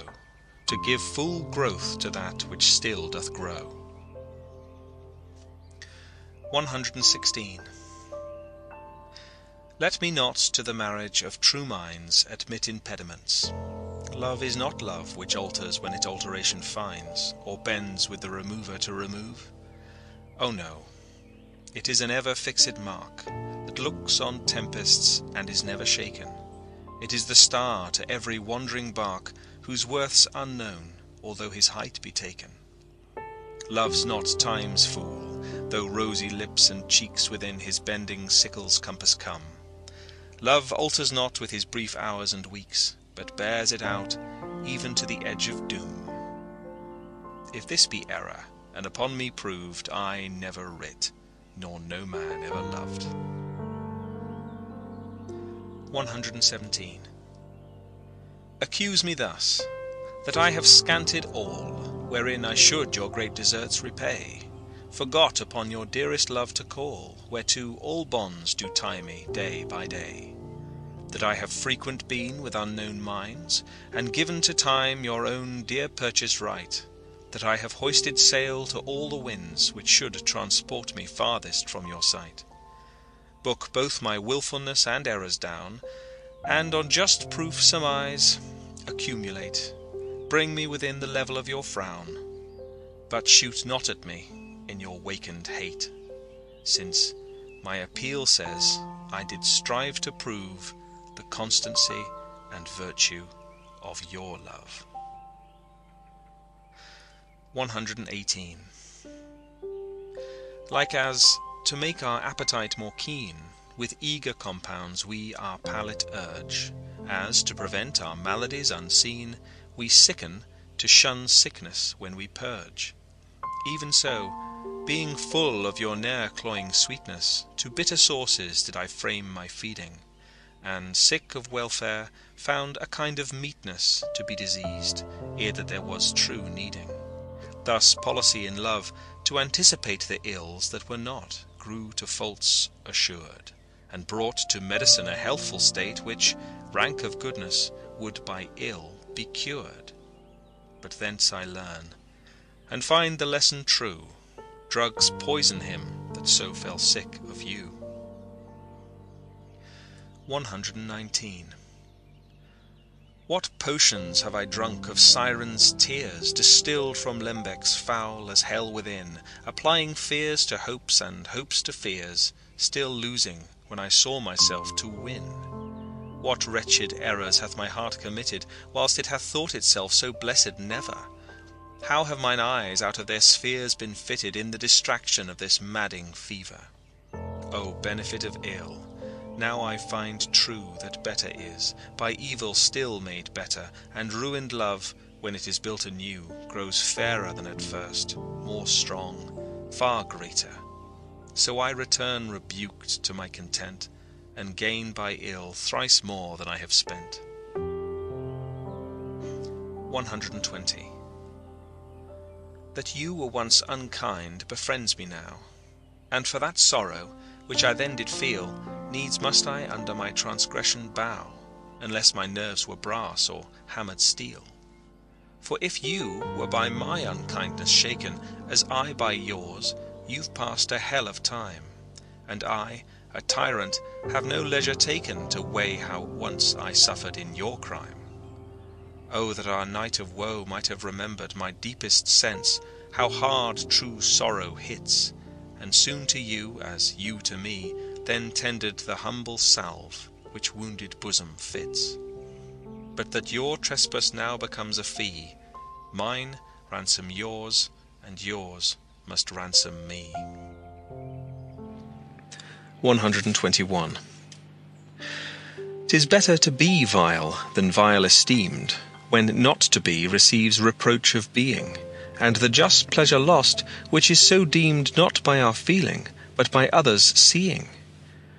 to give full growth to that which still doth grow? one hundred sixteen. Let me not to the marriage of true minds admit impediments. Love is not love which alters when it alteration finds, or bends with the remover to remove. Oh no, it is an ever fixed mark, that looks on tempests and is never shaken. It is the star to every wandering bark, whose worth's unknown, although his height be taken. Love's not time's fool, though rosy lips and cheeks within his bending sickle's compass come. Love alters not with his brief hours and weeks, but bears it out even to the edge of doom. If this be error, and upon me proved, I never writ, nor no man ever loved. one hundred seventeen. Accuse me thus, that I have scanted all, wherein I should your great deserts repay, forgot upon your dearest love to call, whereto all bonds do tie me day by day. That I have frequent been with unknown minds, and given to time your own dear purchase right, that I have hoisted sail to all the winds which should transport me farthest from your sight. Book both my wilfulness and errors down, and on just proof surmise, accumulate, bring me within the level of your frown, but shoot not at me in your wakened hate, since my appeal says I did strive to prove the constancy and virtue of your love. one hundred eighteen. Like as, to make our appetite more keen, with eager compounds we our palate urge, as to prevent our maladies unseen, we sicken to shun sickness when we purge. Even so, being full of your ne'er cloying sweetness, to bitter sources did I frame my feeding, and sick of welfare found a kind of meetness to be diseased, ere that there was true needing. Thus policy in love, to anticipate the ills that were not, grew to faults assured, and brought to medicine a healthful state, which, rank of goodness, would by ill be cured. But thence I learn, and find the lesson true, drugs poison him that so fell sick of you. one hundred nineteen. What potions have I drunk of sirens' tears, distilled from limbecks foul as hell within, applying fears to hopes and hopes to fears, still losing when I saw myself to win. What wretched errors hath my heart committed, whilst it hath thought itself so blessed never? How have mine eyes out of their spheres been fitted in the distraction of this madding fever? O benefit of ill, now I find true that better is, by evil still made better, and ruined love, when it is built anew, grows fairer than at first, more strong, far greater. So I return rebuked to my content, and gain by ill thrice more than I have spent. one hundred twenty. That you were once unkind befriends me now, and for that sorrow, which I then did feel, needs must I under my transgression bow, unless my nerves were brass or hammered steel. For if you were by my unkindness shaken, as I by yours, you've passed a hell of time, and I, a tyrant, have no leisure taken to weigh how once I suffered in your crime. Oh, that our night of woe might have remembered my deepest sense, how hard true sorrow hits, and soon to you, as you to me, then tendered the humble salve which wounded bosom fits. But that your trespass now becomes a fee, mine ransom yours, and yours must ransom me. one hundred twenty-one. 'Tis better to be vile than vile esteemed, when not to be receives reproach of being, and the just pleasure lost, which is so deemed not by our feeling, but by others seeing.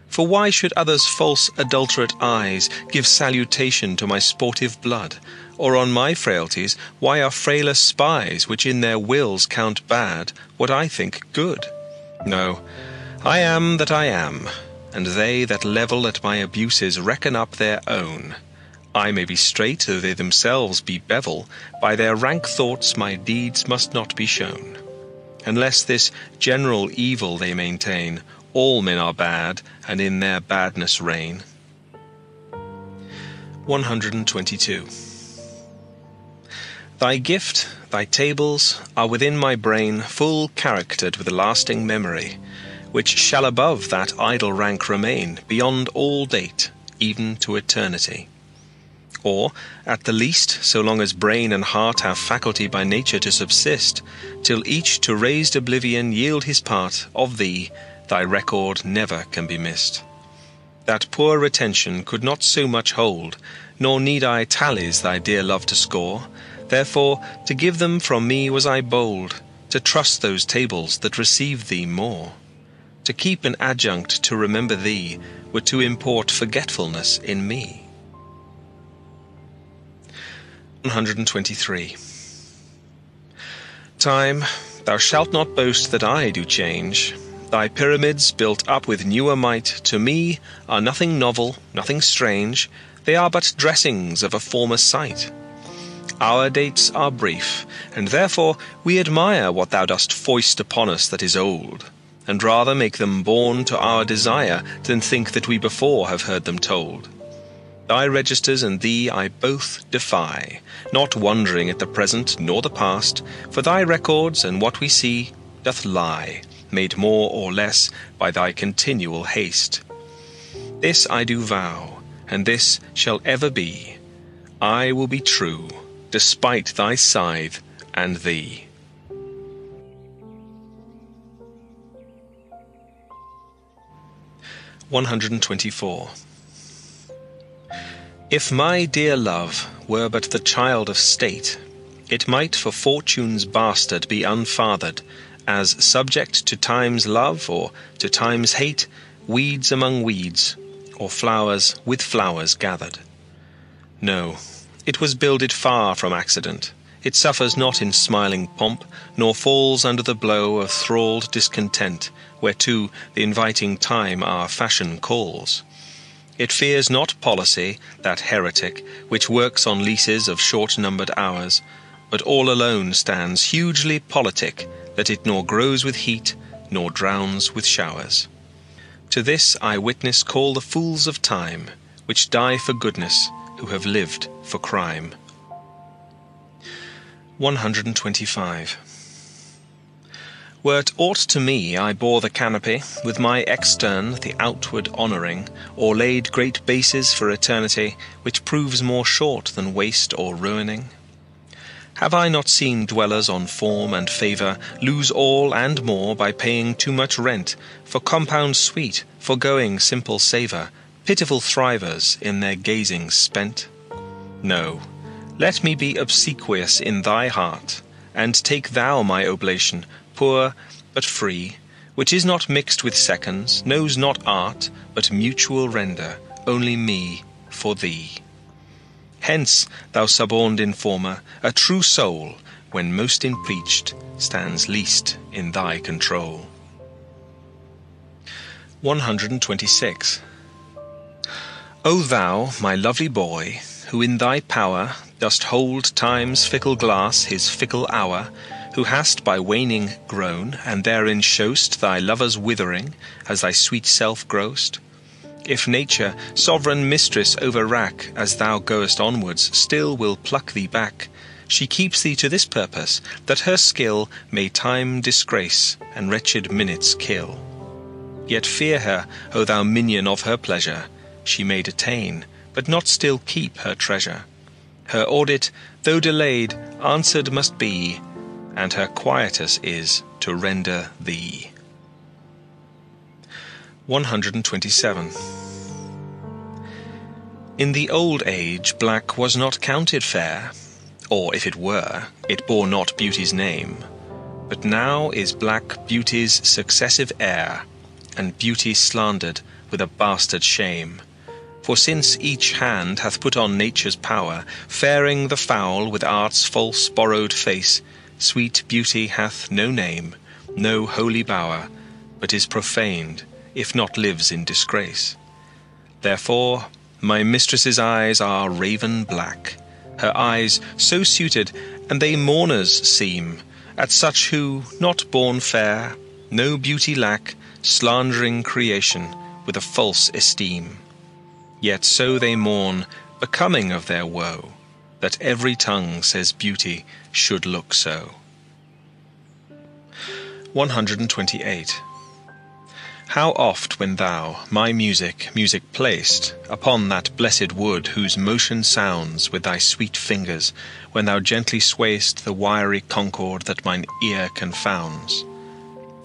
For why should others' false adulterate eyes give salutation to my sportive blood, or on my frailties why are frailer spies, which in their wills count bad what I think good? No, I am that I am, and they that level at my abuses reckon up their own. I may be straight, though they themselves be bevel, by their rank thoughts my deeds must not be shown. Unless this general evil they maintain, all men are bad, and in their badness reign. one hundred twenty-two. Thy gift, thy tables, are within my brain full charactered with a lasting memory, which shall above that idle rank remain, beyond all date, even to eternity. Or, at the least, so long as brain and heart have faculty by nature to subsist, till each to raised oblivion yield his part, of thee, thy record never can be missed. That poor retention could not so much hold, nor need I tallies thy dear love to score, therefore to give them from me was I bold, to trust those tables that receive thee more. To keep an adjunct to remember thee were to import forgetfulness in me. one hundred twenty-three. Time, thou shalt not boast that I do change. Thy pyramids, built up with newer might, to me are nothing novel, nothing strange. They are but dressings of a former sight. Our dates are brief, and therefore we admire what thou dost foist upon us that is old, and rather make them born to our desire than think that we before have heard them told. Thy registers and thee I both defy, not wondering at the present nor the past, for thy records and what we see doth lie, made more or less by thy continual haste. This I do vow, and this shall ever be, I will be true, despite thy scythe and thee. one hundred twenty-four. If my dear love were but the child of state, it might for fortune's bastard be unfathered, as subject to time's love or to time's hate, weeds among weeds, or flowers with flowers gathered. No, it was builded far from accident. It suffers not in smiling pomp, nor falls under the blow of thralled discontent, whereto the inviting time our fashion calls. It fears not policy, that heretic, which works on leases of short-numbered hours, but all alone stands hugely politic, that it nor grows with heat, nor drowns with showers. To this I witness call the fools of time, which die for goodness, who have lived for crime. one hundred twenty-five. Were't aught to me I bore the canopy, with my extern the outward honouring, or laid great bases for eternity, which proves more short than waste or ruining? Have I not seen dwellers on form and favour lose all and more by paying too much rent, for compound sweet, forgoing simple savour, pitiful thrivers in their gazing spent? No, let me be obsequious in thy heart, and take thou my oblation, poor but free, which is not mixed with seconds, knows not art, but mutual render, only me for thee. Hence, thou suborned informer, a true soul, when most impeached, stands least in thy control. one hundred twenty-six. O thou, my lovely boy, who in thy power dost hold time's fickle glass his fickle hour, who hast by waning grown, and therein show'st thy lover's withering, as thy sweet self grow'st. If nature, sovereign mistress over rack, as thou goest onwards, still will pluck thee back, she keeps thee to this purpose, that her skill may time disgrace, and wretched minutes kill. Yet fear her, O thou minion of her pleasure, she may detain, but not still keep her treasure. Her audit, though delayed, answered must be, and her quietus is to render thee. one hundred twenty-seven. In the old age black was not counted fair, or if it were, it bore not beauty's name, but now is black beauty's successive heir, and beauty slandered with a bastard shame. For since each hand hath put on nature's power, fairing the foul with art's false borrowed face, sweet beauty hath no name, no holy bower, but is profaned, if not lives in disgrace. Therefore my mistress's eyes are raven black, her eyes so suited, and they mourners seem, at such who, not born fair, no beauty lack, slandering creation with a false esteem. Yet so they mourn, becoming of their woe, that every tongue says beauty should look so. one hundred twenty-eight. How oft when thou, my music, music placed, upon that blessed wood whose motion sounds with thy sweet fingers, when thou gently sway'st the wiry concord that mine ear confounds,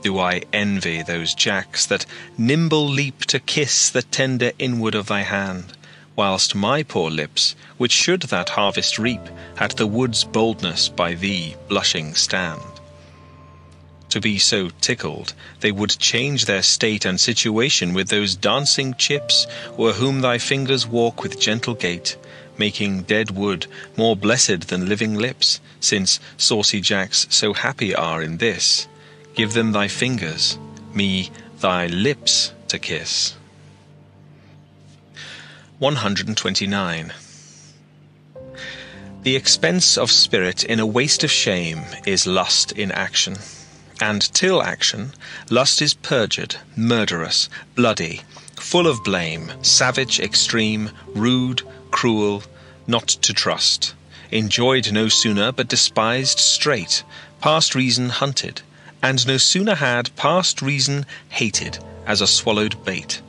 do I envy those jacks that nimble leap to kiss the tender inward of thy hand, whilst my poor lips, which should that harvest reap, at the wood's boldness by thee blushing stand. To be so tickled, they would change their state and situation with those dancing chips, o'er whom thy fingers walk with gentle gait, making dead wood more blessed than living lips, since saucy jacks so happy are in this, give them thy fingers, me thy lips to kiss. one hundred twenty-nine. The expense of spirit in a waste of shame is lust in action, and till action, lust is perjured, murderous, bloody, full of blame, savage, extreme, rude, cruel, not to trust, enjoyed no sooner but despised straight, past reason hunted, and no sooner had past reason hated as a swallowed bait.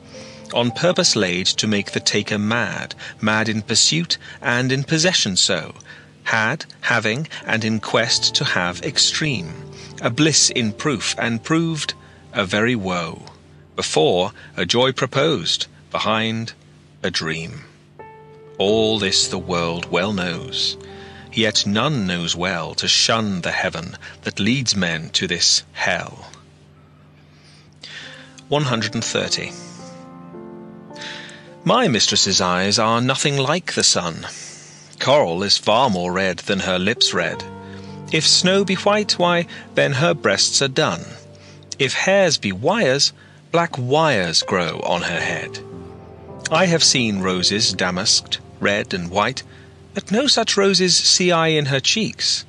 on purpose laid to make the taker mad, mad in pursuit and in possession so, had, having, and in quest to have extreme, a bliss in proof and proved, a very woe, before a joy proposed, behind a dream. All this the world well knows, yet none knows well to shun the heaven that leads men to this hell. one hundred thirty. My mistress's eyes are nothing like the sun. Coral is far more red than her lips red. If snow be white, why, then her breasts are dun. If hairs be wires, black wires grow on her head. I have seen roses damasked, red and white, but no such roses see I in her cheeks.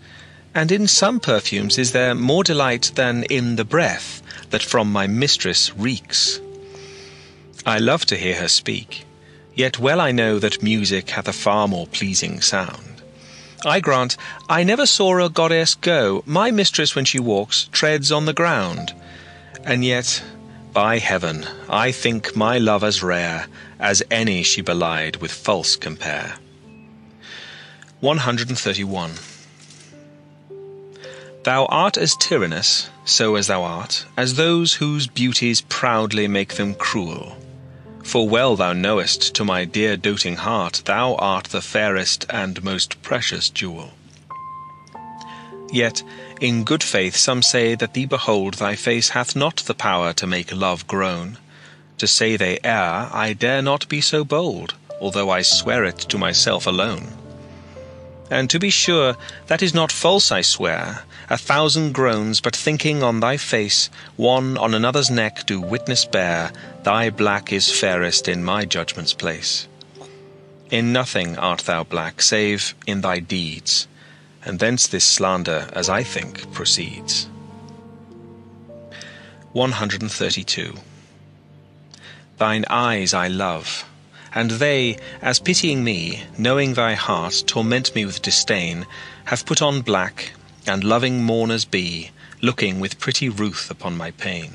And in some perfumes is there more delight than in the breath that from my mistress reeks. I love to hear her speak, yet well I know that music hath a far more pleasing sound. I grant, I never saw a goddess go, my mistress when she walks treads on the ground. And yet, by heaven, I think my love as rare as any she belied with false compare. one hundred thirty-one. Thou art as tyrannous, so as thou art, as those whose beauties proudly make them cruel. For well thou knowest, to my dear doting heart, thou art the fairest and most precious jewel. Yet, in good faith, some say that thee behold, thy face hath not the power to make love groan. To say they err, I dare not be so bold, although I swear it to myself alone. And to be sure, that is not false, I swear, a thousand groans, but thinking on thy face, one on another's neck do witness bear, thy black is fairest in my judgment's place. In nothing art thou black, save in thy deeds, and thence this slander, as I think, proceeds. one hundred thirty-two. Thine eyes I love, and they, as pitying me, knowing thy heart, torment me with disdain, have put on black, and loving mourners be, looking with pretty ruth upon my pain.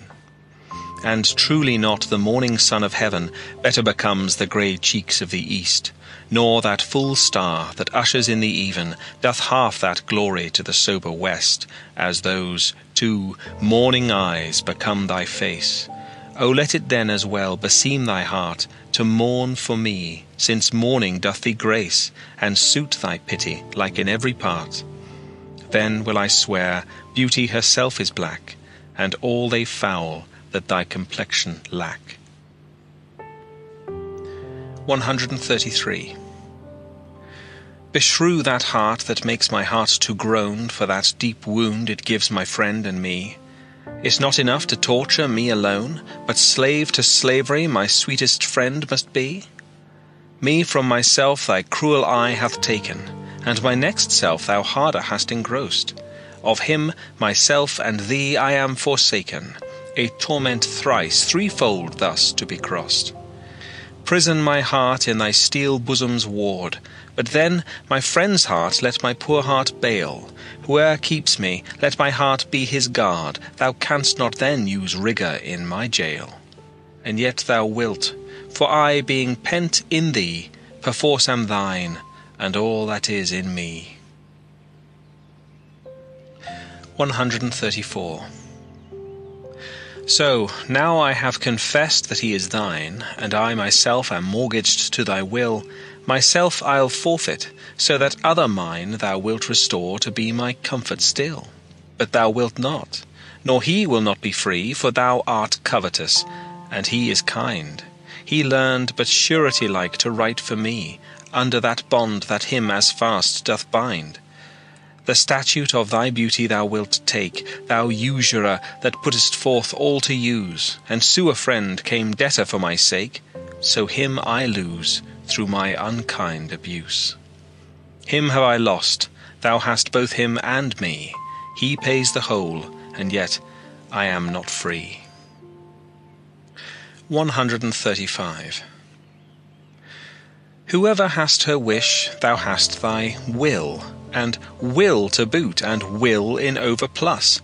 And truly not the morning sun of heaven better becomes the grey cheeks of the east, nor that full star that ushers in the even doth half that glory to the sober west, as those two morning eyes become thy face. O let it then as well beseem thy heart to mourn for me, since mourning doth thee grace, and suit thy pity like in every part. Then will I swear beauty herself is black, and all they foul that thy complexion lack. one hundred thirty-three. Beshrew that heart that makes my heart to groan for that deep wound it gives my friend and me. It's not enough to torture me alone, but slave to slavery my sweetest friend must be. Me from myself thy cruel eye hath taken, and my next self thou harder hast engrossed. Of him, myself, and thee I am forsaken, a torment thrice, threefold thus to be crossed. Prison my heart in thy steel bosom's ward, but then my friend's heart let my poor heart bail. Whoe'er keeps me, let my heart be his guard, thou canst not then use rigour in my jail. And yet thou wilt, for I, being pent in thee, perforce am thine, and all that is in me. one hundred thirty-four. So, now I have confessed that he is thine, and I myself am mortgaged to thy will, myself I'll forfeit, so that other mine thou wilt restore to be my comfort still. But thou wilt not, nor he will not be free, for thou art covetous, and he is kind. He learned but surety-like to write for me, under that bond that him as fast doth bind. The statute of thy beauty thou wilt take, thou usurer that puttest forth all to use, and sue a friend came debtor for my sake, so him I lose through my unkind abuse. Him have I lost, thou hast both him and me, he pays the whole, and yet I am not free. one hundred thirty-five. Whoever hast her wish, thou hast thy will, and will to boot, and will in overplus.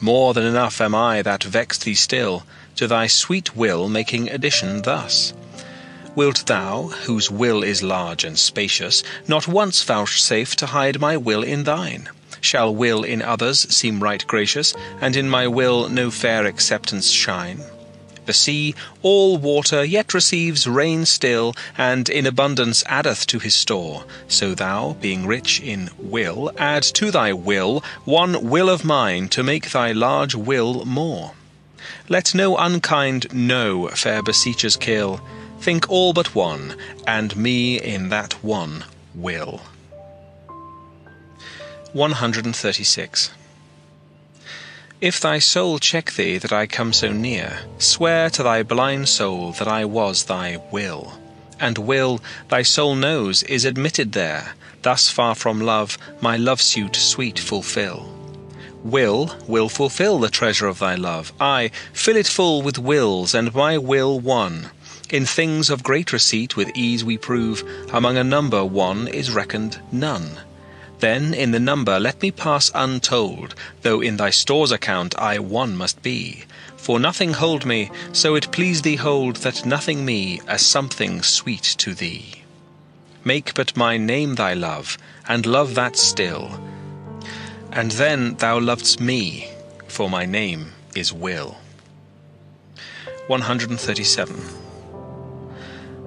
More than enough am I that vexed thee still, to thy sweet will making addition thus. wilt thou, whose will is large and spacious, not once vouchsafe to hide my will in thine? Shall will in others seem right gracious, and in my will no fair acceptance shine? The sea, all water, yet receives rain still, and in abundance addeth to his store. So thou, being rich in will, add to thy will one will of mine, to make thy large will more. Let no unkind no fair beseechers kill, think all but one, and me in that one will. one hundred thirty-six. If thy soul check thee that I come so near, swear to thy blind soul that I was thy will. And will, thy soul knows, is admitted there, thus far from love, my love-suit sweet fulfil. Will, will fulfil the treasure of thy love, I, fill it full with wills, and my will one. In things of great receipt with ease we prove, among a number one is reckoned none. Then in the number let me pass untold, though in thy store's account I one must be. For nothing hold me, so it please thee hold that nothing me, as something sweet to thee. Make but my name thy love, and love that still. And then thou lov'dst me, for my name is will. one hundred thirty-seven.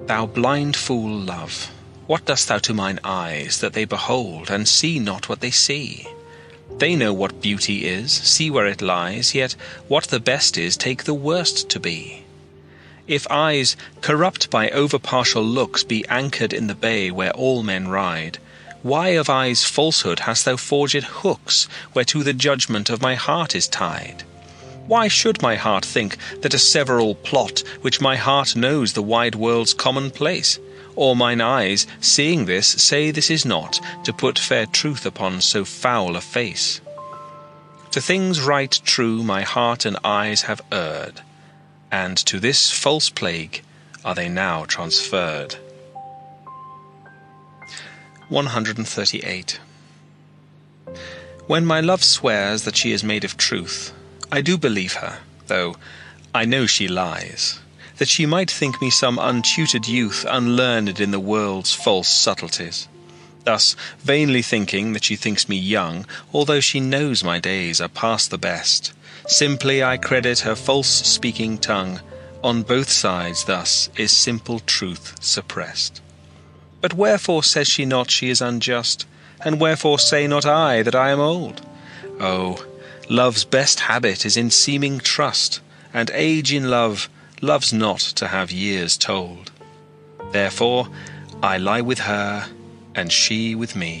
Thou blind fool love, what dost thou to mine eyes, that they behold, and see not what they see? They know what beauty is, see where it lies, yet what the best is, take the worst to be. If eyes, corrupt by over-partial looks, be anchored in the bay where all men ride, why of eyes' falsehood hast thou forged hooks, whereto the judgment of my heart is tied? Why should my heart think that a several plot, which my heart knows the wide world's commonplace? Or mine eyes, seeing this, say this is not, to put fair truth upon so foul a face. To things right true my heart and eyes have erred, and to this false plague are they now transferred. one hundred thirty-eight. When my love swears that she is made of truth, I do believe her, though I know she lies, that she might think me some untutored youth, unlearned in the world's false subtleties. Thus, vainly thinking that she thinks me young, although she knows my days are past the best, simply I credit her false speaking tongue, on both sides thus is simple truth suppressed. But wherefore says she not she is unjust, and wherefore say not I that I am old? Oh, love's best habit is in seeming trust, and age in love loves not to have years told. Therefore I lie with her, and she with me,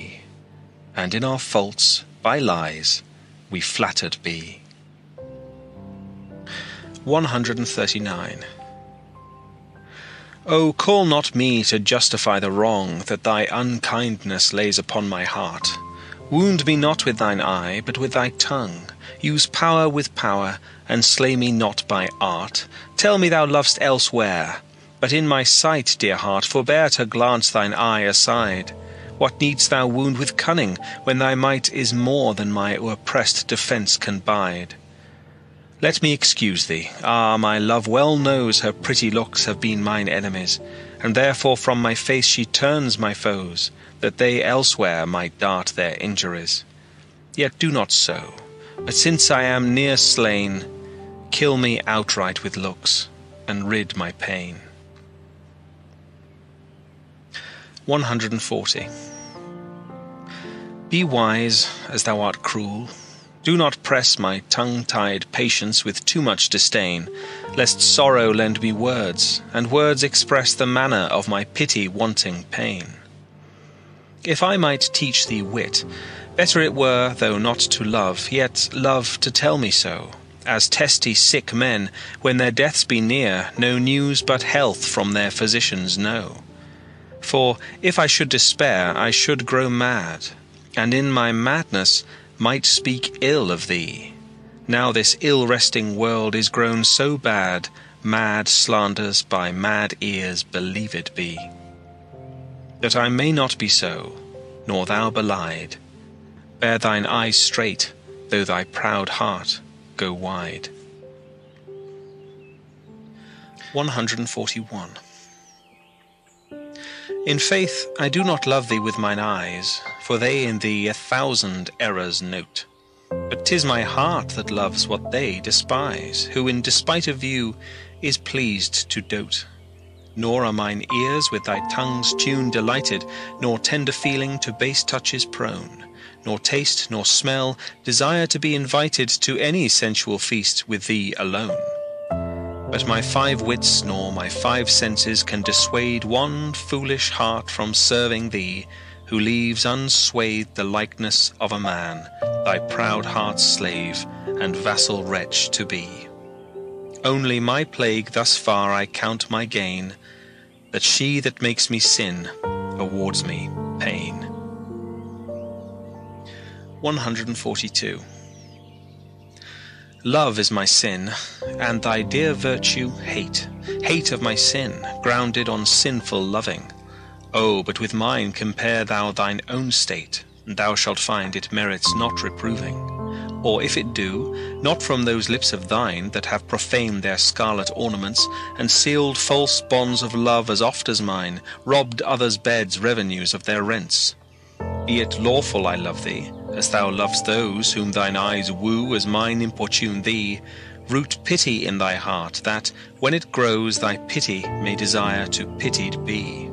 and in our faults by lies we flattered be. one hundred thirty-nine. O call not me to justify the wrong that thy unkindness lays upon my heart. Wound me not with thine eye, but with thy tongue. Use power with power, and slay me not by art. Tell me thou lov'st elsewhere, but in my sight, dear heart, forbear to glance thine eye aside. What needs thou wound with cunning, when thy might is more than my oppressed defence can bide? Let me excuse thee. Ah, my love well knows her pretty looks have been mine enemies, and therefore from my face she turns my foes, that they elsewhere might dart their injuries. Yet do not so, but since I am near slain, kill me outright with looks, and rid my pain. one hundred forty. Be wise as thou art cruel. Do not press my tongue-tied patience with too much disdain, lest sorrow lend me words, and words express the manner of my pity-wanting pain. If I might teach thee wit, better it were, though not to love, yet love to tell me so, as testy sick men, when their deaths be near, no news but health from their physicians know. For if I should despair, I should grow mad, and in my madness might speak ill of thee. Now this ill-resting world is grown so bad, mad slanders by mad ears believed be. That I may not be so, nor thou belied, bear thine eyes straight, though thy proud heart go wide. one hundred forty-one. In faith I do not love thee with mine eyes, for they in thee a thousand errors note. But 'tis my heart that loves what they despise, who in despite of you is pleased to dote. Nor are mine ears with thy tongue's tune delighted, nor tender feeling to base touches prone, nor taste nor smell desire to be invited to any sensual feast with thee alone. But my five wits nor my five senses can dissuade one foolish heart from serving thee, who leaves unswathed the likeness of a man, thy proud heart's slave and vassal wretch to be. Only my plague thus far I count my gain, that she that makes me sin awards me pain. one hundred forty-two. Love is my sin, and thy dear virtue hate, hate of my sin, grounded on sinful loving. Oh, but with mine compare thou thine own state, and thou shalt find it merits not reproving. Or if it do, not from those lips of thine that have profaned their scarlet ornaments, and sealed false bonds of love as oft as mine, robbed others' beds' revenues of their rents. Be it lawful I love thee, as thou lovest those whom thine eyes woo as mine importune thee, root pity in thy heart, that, when it grows, thy pity may desire to pitied be.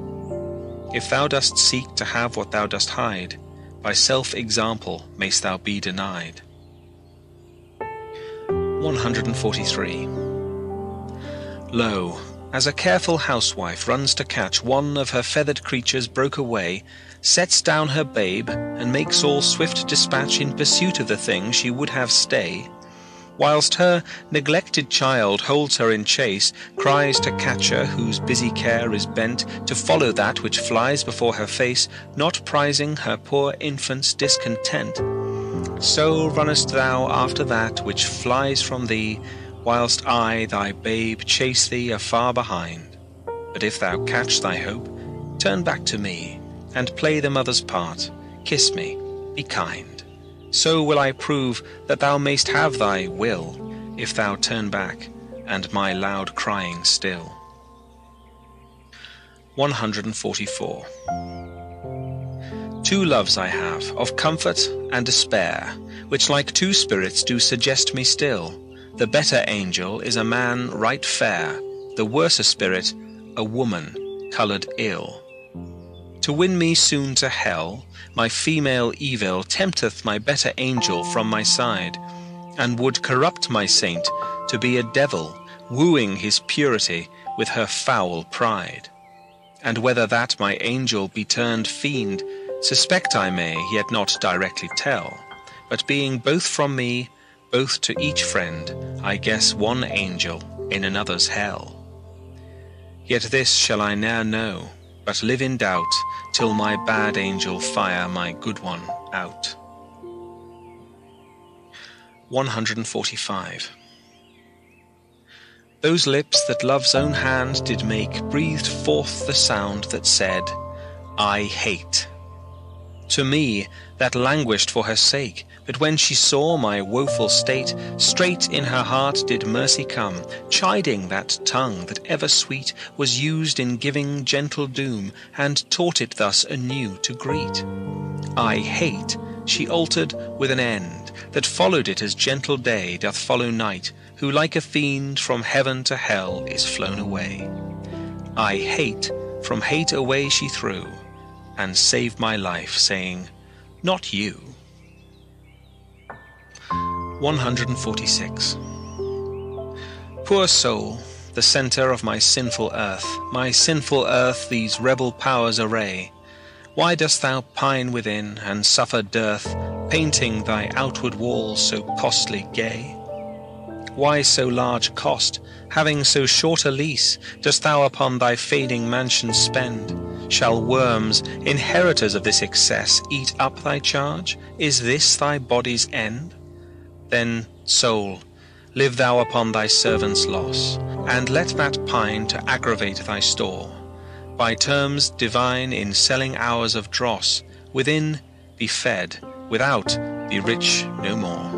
If thou dost seek to have what thou dost hide, by self-example mayst thou be denied. one hundred forty-three. Lo, as a careful housewife runs to catch one of her feathered creatures broke away, sets down her babe, and makes all swift dispatch in pursuit of the thing she would have stay, whilst her neglected child holds her in chase, cries to catcher whose busy care is bent to follow that which flies before her face, not prizing her poor infant's discontent. So runnest thou after that which flies from thee, whilst I, thy babe, chase thee afar behind. But if thou catch thy hope, turn back to me, and play the mother's part, kiss me, be kind. So will I prove that thou mayst have thy will, if thou turn back, and my loud crying still. one hundred forty-four. Two loves I have, of comfort and despair, which like two spirits do suggest me still. The better angel is a man right fair, the worser spirit a woman coloured ill. To win me soon to hell, my female evil tempteth my better angel from my side, and would corrupt my saint to be a devil, wooing his purity with her foul pride. And whether that my angel be turned fiend, suspect I may, yet not directly tell, but being both from me, both to each friend, I guess one angel in another's hell. Yet this shall I ne'er know, but live in doubt, till my bad angel fire my good one out. one hundred forty-five. Those lips that love's own hand did make breathed forth the sound that said, I hate. To me, that languished for her sake, but when she saw my woeful state, straight in her heart did mercy come, chiding that tongue that ever sweet was used in giving gentle doom, and taught it thus anew to greet. I hate, she altered with an end, that followed it as gentle day doth follow night, who like a fiend from heaven to hell is flown away. I hate, from hate away she threw, and saved my life, saying, not you. one hundred forty-six. Poor soul, the centre of my sinful earth, my sinful earth these rebel powers array, why dost thou pine within, and suffer dearth, painting thy outward walls so costly gay? Why so large cost, having so short a lease, dost thou upon thy fading mansion spend? Shall worms, inheritors of this excess, eat up thy charge? Is this thy body's end? Then, soul, live thou upon thy servant's loss, and let that pine to aggravate thy store. By terms divine in selling hours of dross, within be fed, without be rich no more.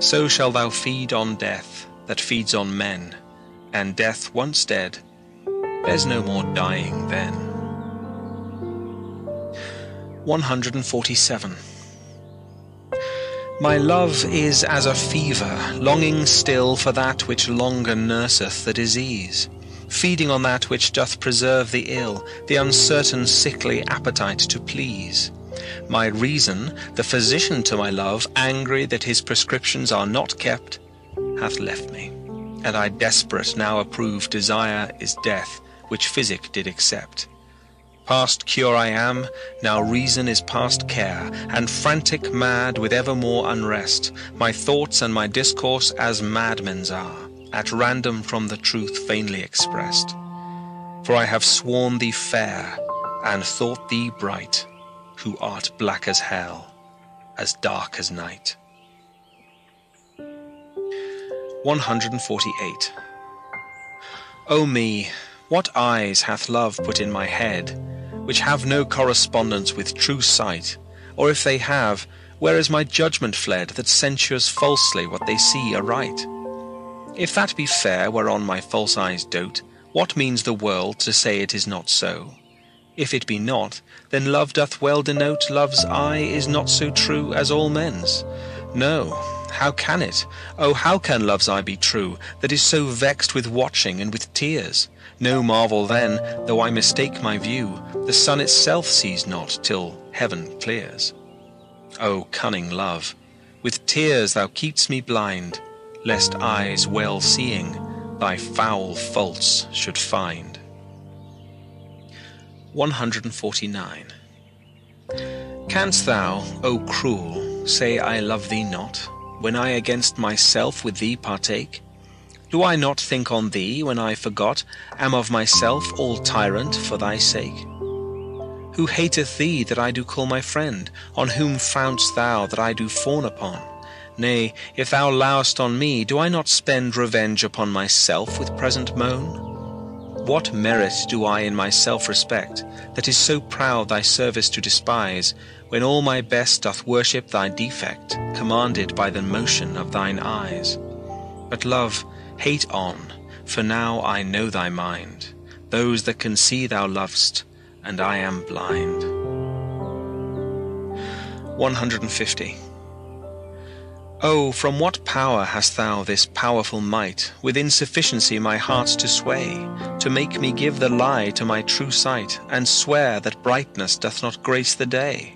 So shall thou feed on death that feeds on men, and death once dead, there's no more dying then. one hundred forty-seven. My love is as a fever, longing still for that which longer nurseth the disease, feeding on that which doth preserve the ill, the uncertain sickly appetite to please. My reason, the physician to my love, angry that his prescriptions are not kept, hath left me, and I desperate now approve desire is death, which physic did accept. Past cure I am, now reason is past care, and frantic mad with evermore unrest, my thoughts and my discourse as madmen's are, at random from the truth vainly expressed. For I have sworn thee fair, and thought thee bright, who art black as hell, as dark as night. one hundred forty-eight. O me, what eyes hath love put in my head, which have no correspondence with true sight, or if they have, where is my judgment fled, that censures falsely what they see aright? If that be fair whereon my false eyes dote, what means the world to say it is not so? If it be not, then love doth well denote love's eye is not so true as all men's. No, how can it? Oh, how can love's eye be true, that is so vexed with watching and with tears? No marvel then, though I mistake my view, the sun itself sees not till heaven clears. O cunning love, with tears thou keep'st me blind, lest eyes well seeing thy foul faults should find. one hundred forty-nine. Canst thou, O cruel, say I love thee not, when I against myself with thee partake? Do I not think on thee, when I forgot, am of myself all tyrant for thy sake? Who hateth thee that I do call my friend? On whom frown'st thou that I do fawn upon? Nay, if thou lour'st on me, do I not spend revenge upon myself with present moan? What merit do I in my self-respect, that is so proud thy service to despise, when all my best doth worship thy defect, commanded by the motion of thine eyes? But love, hate on, for now I know thy mind, those that can see thou lov'st, and I am blind. one hundred fifty. O, from what power hast thou this powerful might, with insufficiency my heart to sway, to make me give the lie to my true sight, and swear that brightness doth not grace the day?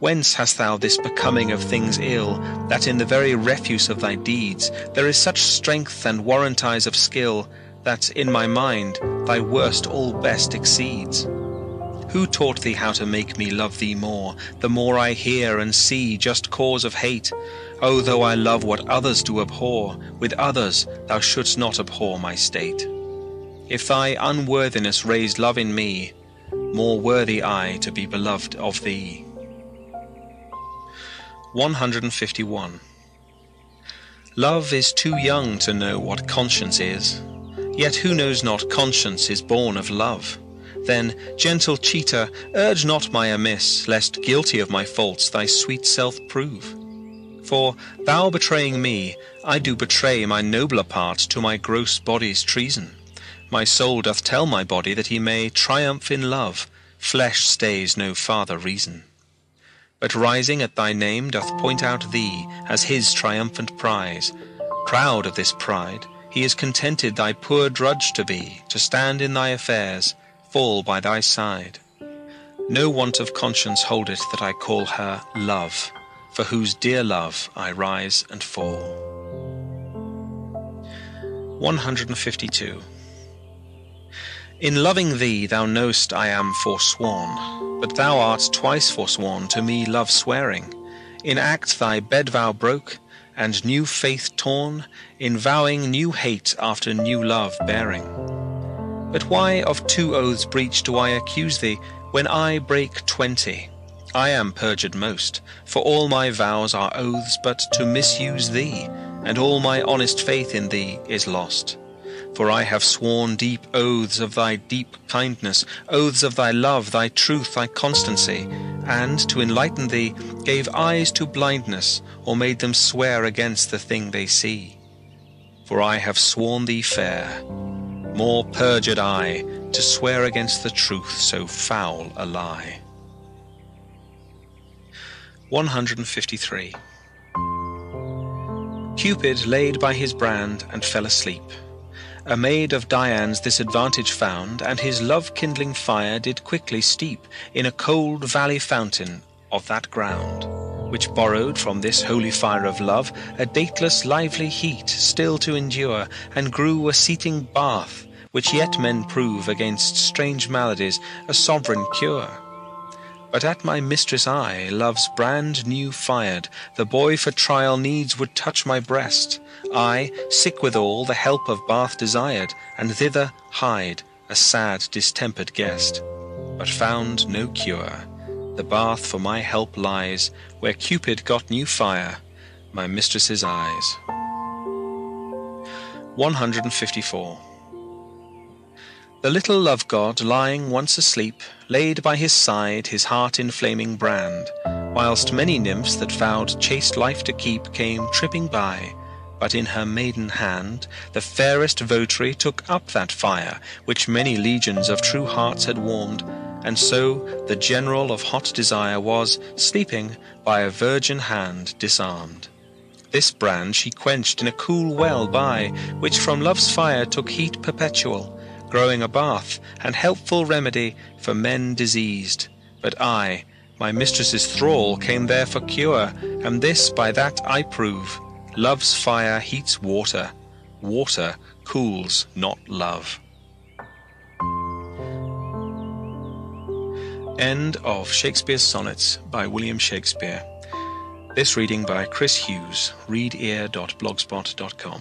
Whence hast thou this becoming of things ill, that in the very refuse of thy deeds there is such strength and warranties of skill, that in my mind thy worst all best exceeds? Who taught thee how to make me love thee more, the more I hear and see just cause of hate? O, though I love what others do abhor, with others thou shouldst not abhor my state. If thy unworthiness raised love in me, more worthy I to be beloved of thee. one hundred fifty-one. Love is too young to know what conscience is, yet who knows not conscience is born of love? Then, gentle cheater, urge not my amiss, lest guilty of my faults thy sweet self prove. For, thou betraying me, I do betray my nobler part to my gross body's treason. My soul doth tell my body that he may triumph in love, flesh stays no farther reason. But rising at thy name doth point out thee as his triumphant prize. Proud of this pride, he is contented thy poor drudge to be, to stand in thy affairs, fall by thy side. No want of conscience holdeth that I call her love, for whose dear love I rise and fall. one hundred fifty-two. In loving thee thou know'st I am forsworn, but thou art twice forsworn to me love swearing. In act thy bed vow broke, and new faith torn, in vowing new hate after new love bearing. But why of two oaths breach do I accuse thee, when I break twenty? I am perjured most, for all my vows are oaths but to misuse thee, and all my honest faith in thee is lost. For I have sworn deep oaths of thy deep kindness, oaths of thy love, thy truth, thy constancy, and, to enlighten thee, gave eyes to blindness, or made them swear against the thing they see. For I have sworn thee fair, more perjured I, to swear against the truth so foul a lie. one hundred fifty-three. Cupid laid by his brand and fell asleep. A maid of Dian's this advantage found, and his love-kindling fire did quickly steep in a cold valley fountain of that ground, which borrowed from this holy fire of love a dateless lively heat still to endure, and grew a seating bath, which yet men prove against strange maladies a sovereign cure. But at my mistress I, love's brand new fired, the boy for trial needs would touch my breast. I, sick withal, the help of bath desired, and thither hied, a sad distempered guest, but found no cure. The bath for my help lies, where Cupid got new fire, my mistress's eyes. one hundred fifty-four. The little love-god, lying once asleep, laid by his side his heart in flaming brand, whilst many nymphs that vowed chaste life to keep came tripping by, but in her maiden hand the fairest votary took up that fire, which many legions of true hearts had warmed, and so the general of hot desire was, sleeping, by a virgin hand disarmed. This brand she quenched in a cool well by, which from love's fire took heat perpetual, growing a bath and helpful remedy for men diseased. But I, my mistress's thrall, came there for cure, and this by that I prove, love's fire heats water, water cools not love. End of Shakespeare's Sonnets by William Shakespeare. This reading by Chris Hughes, readear dot blogspot dot com.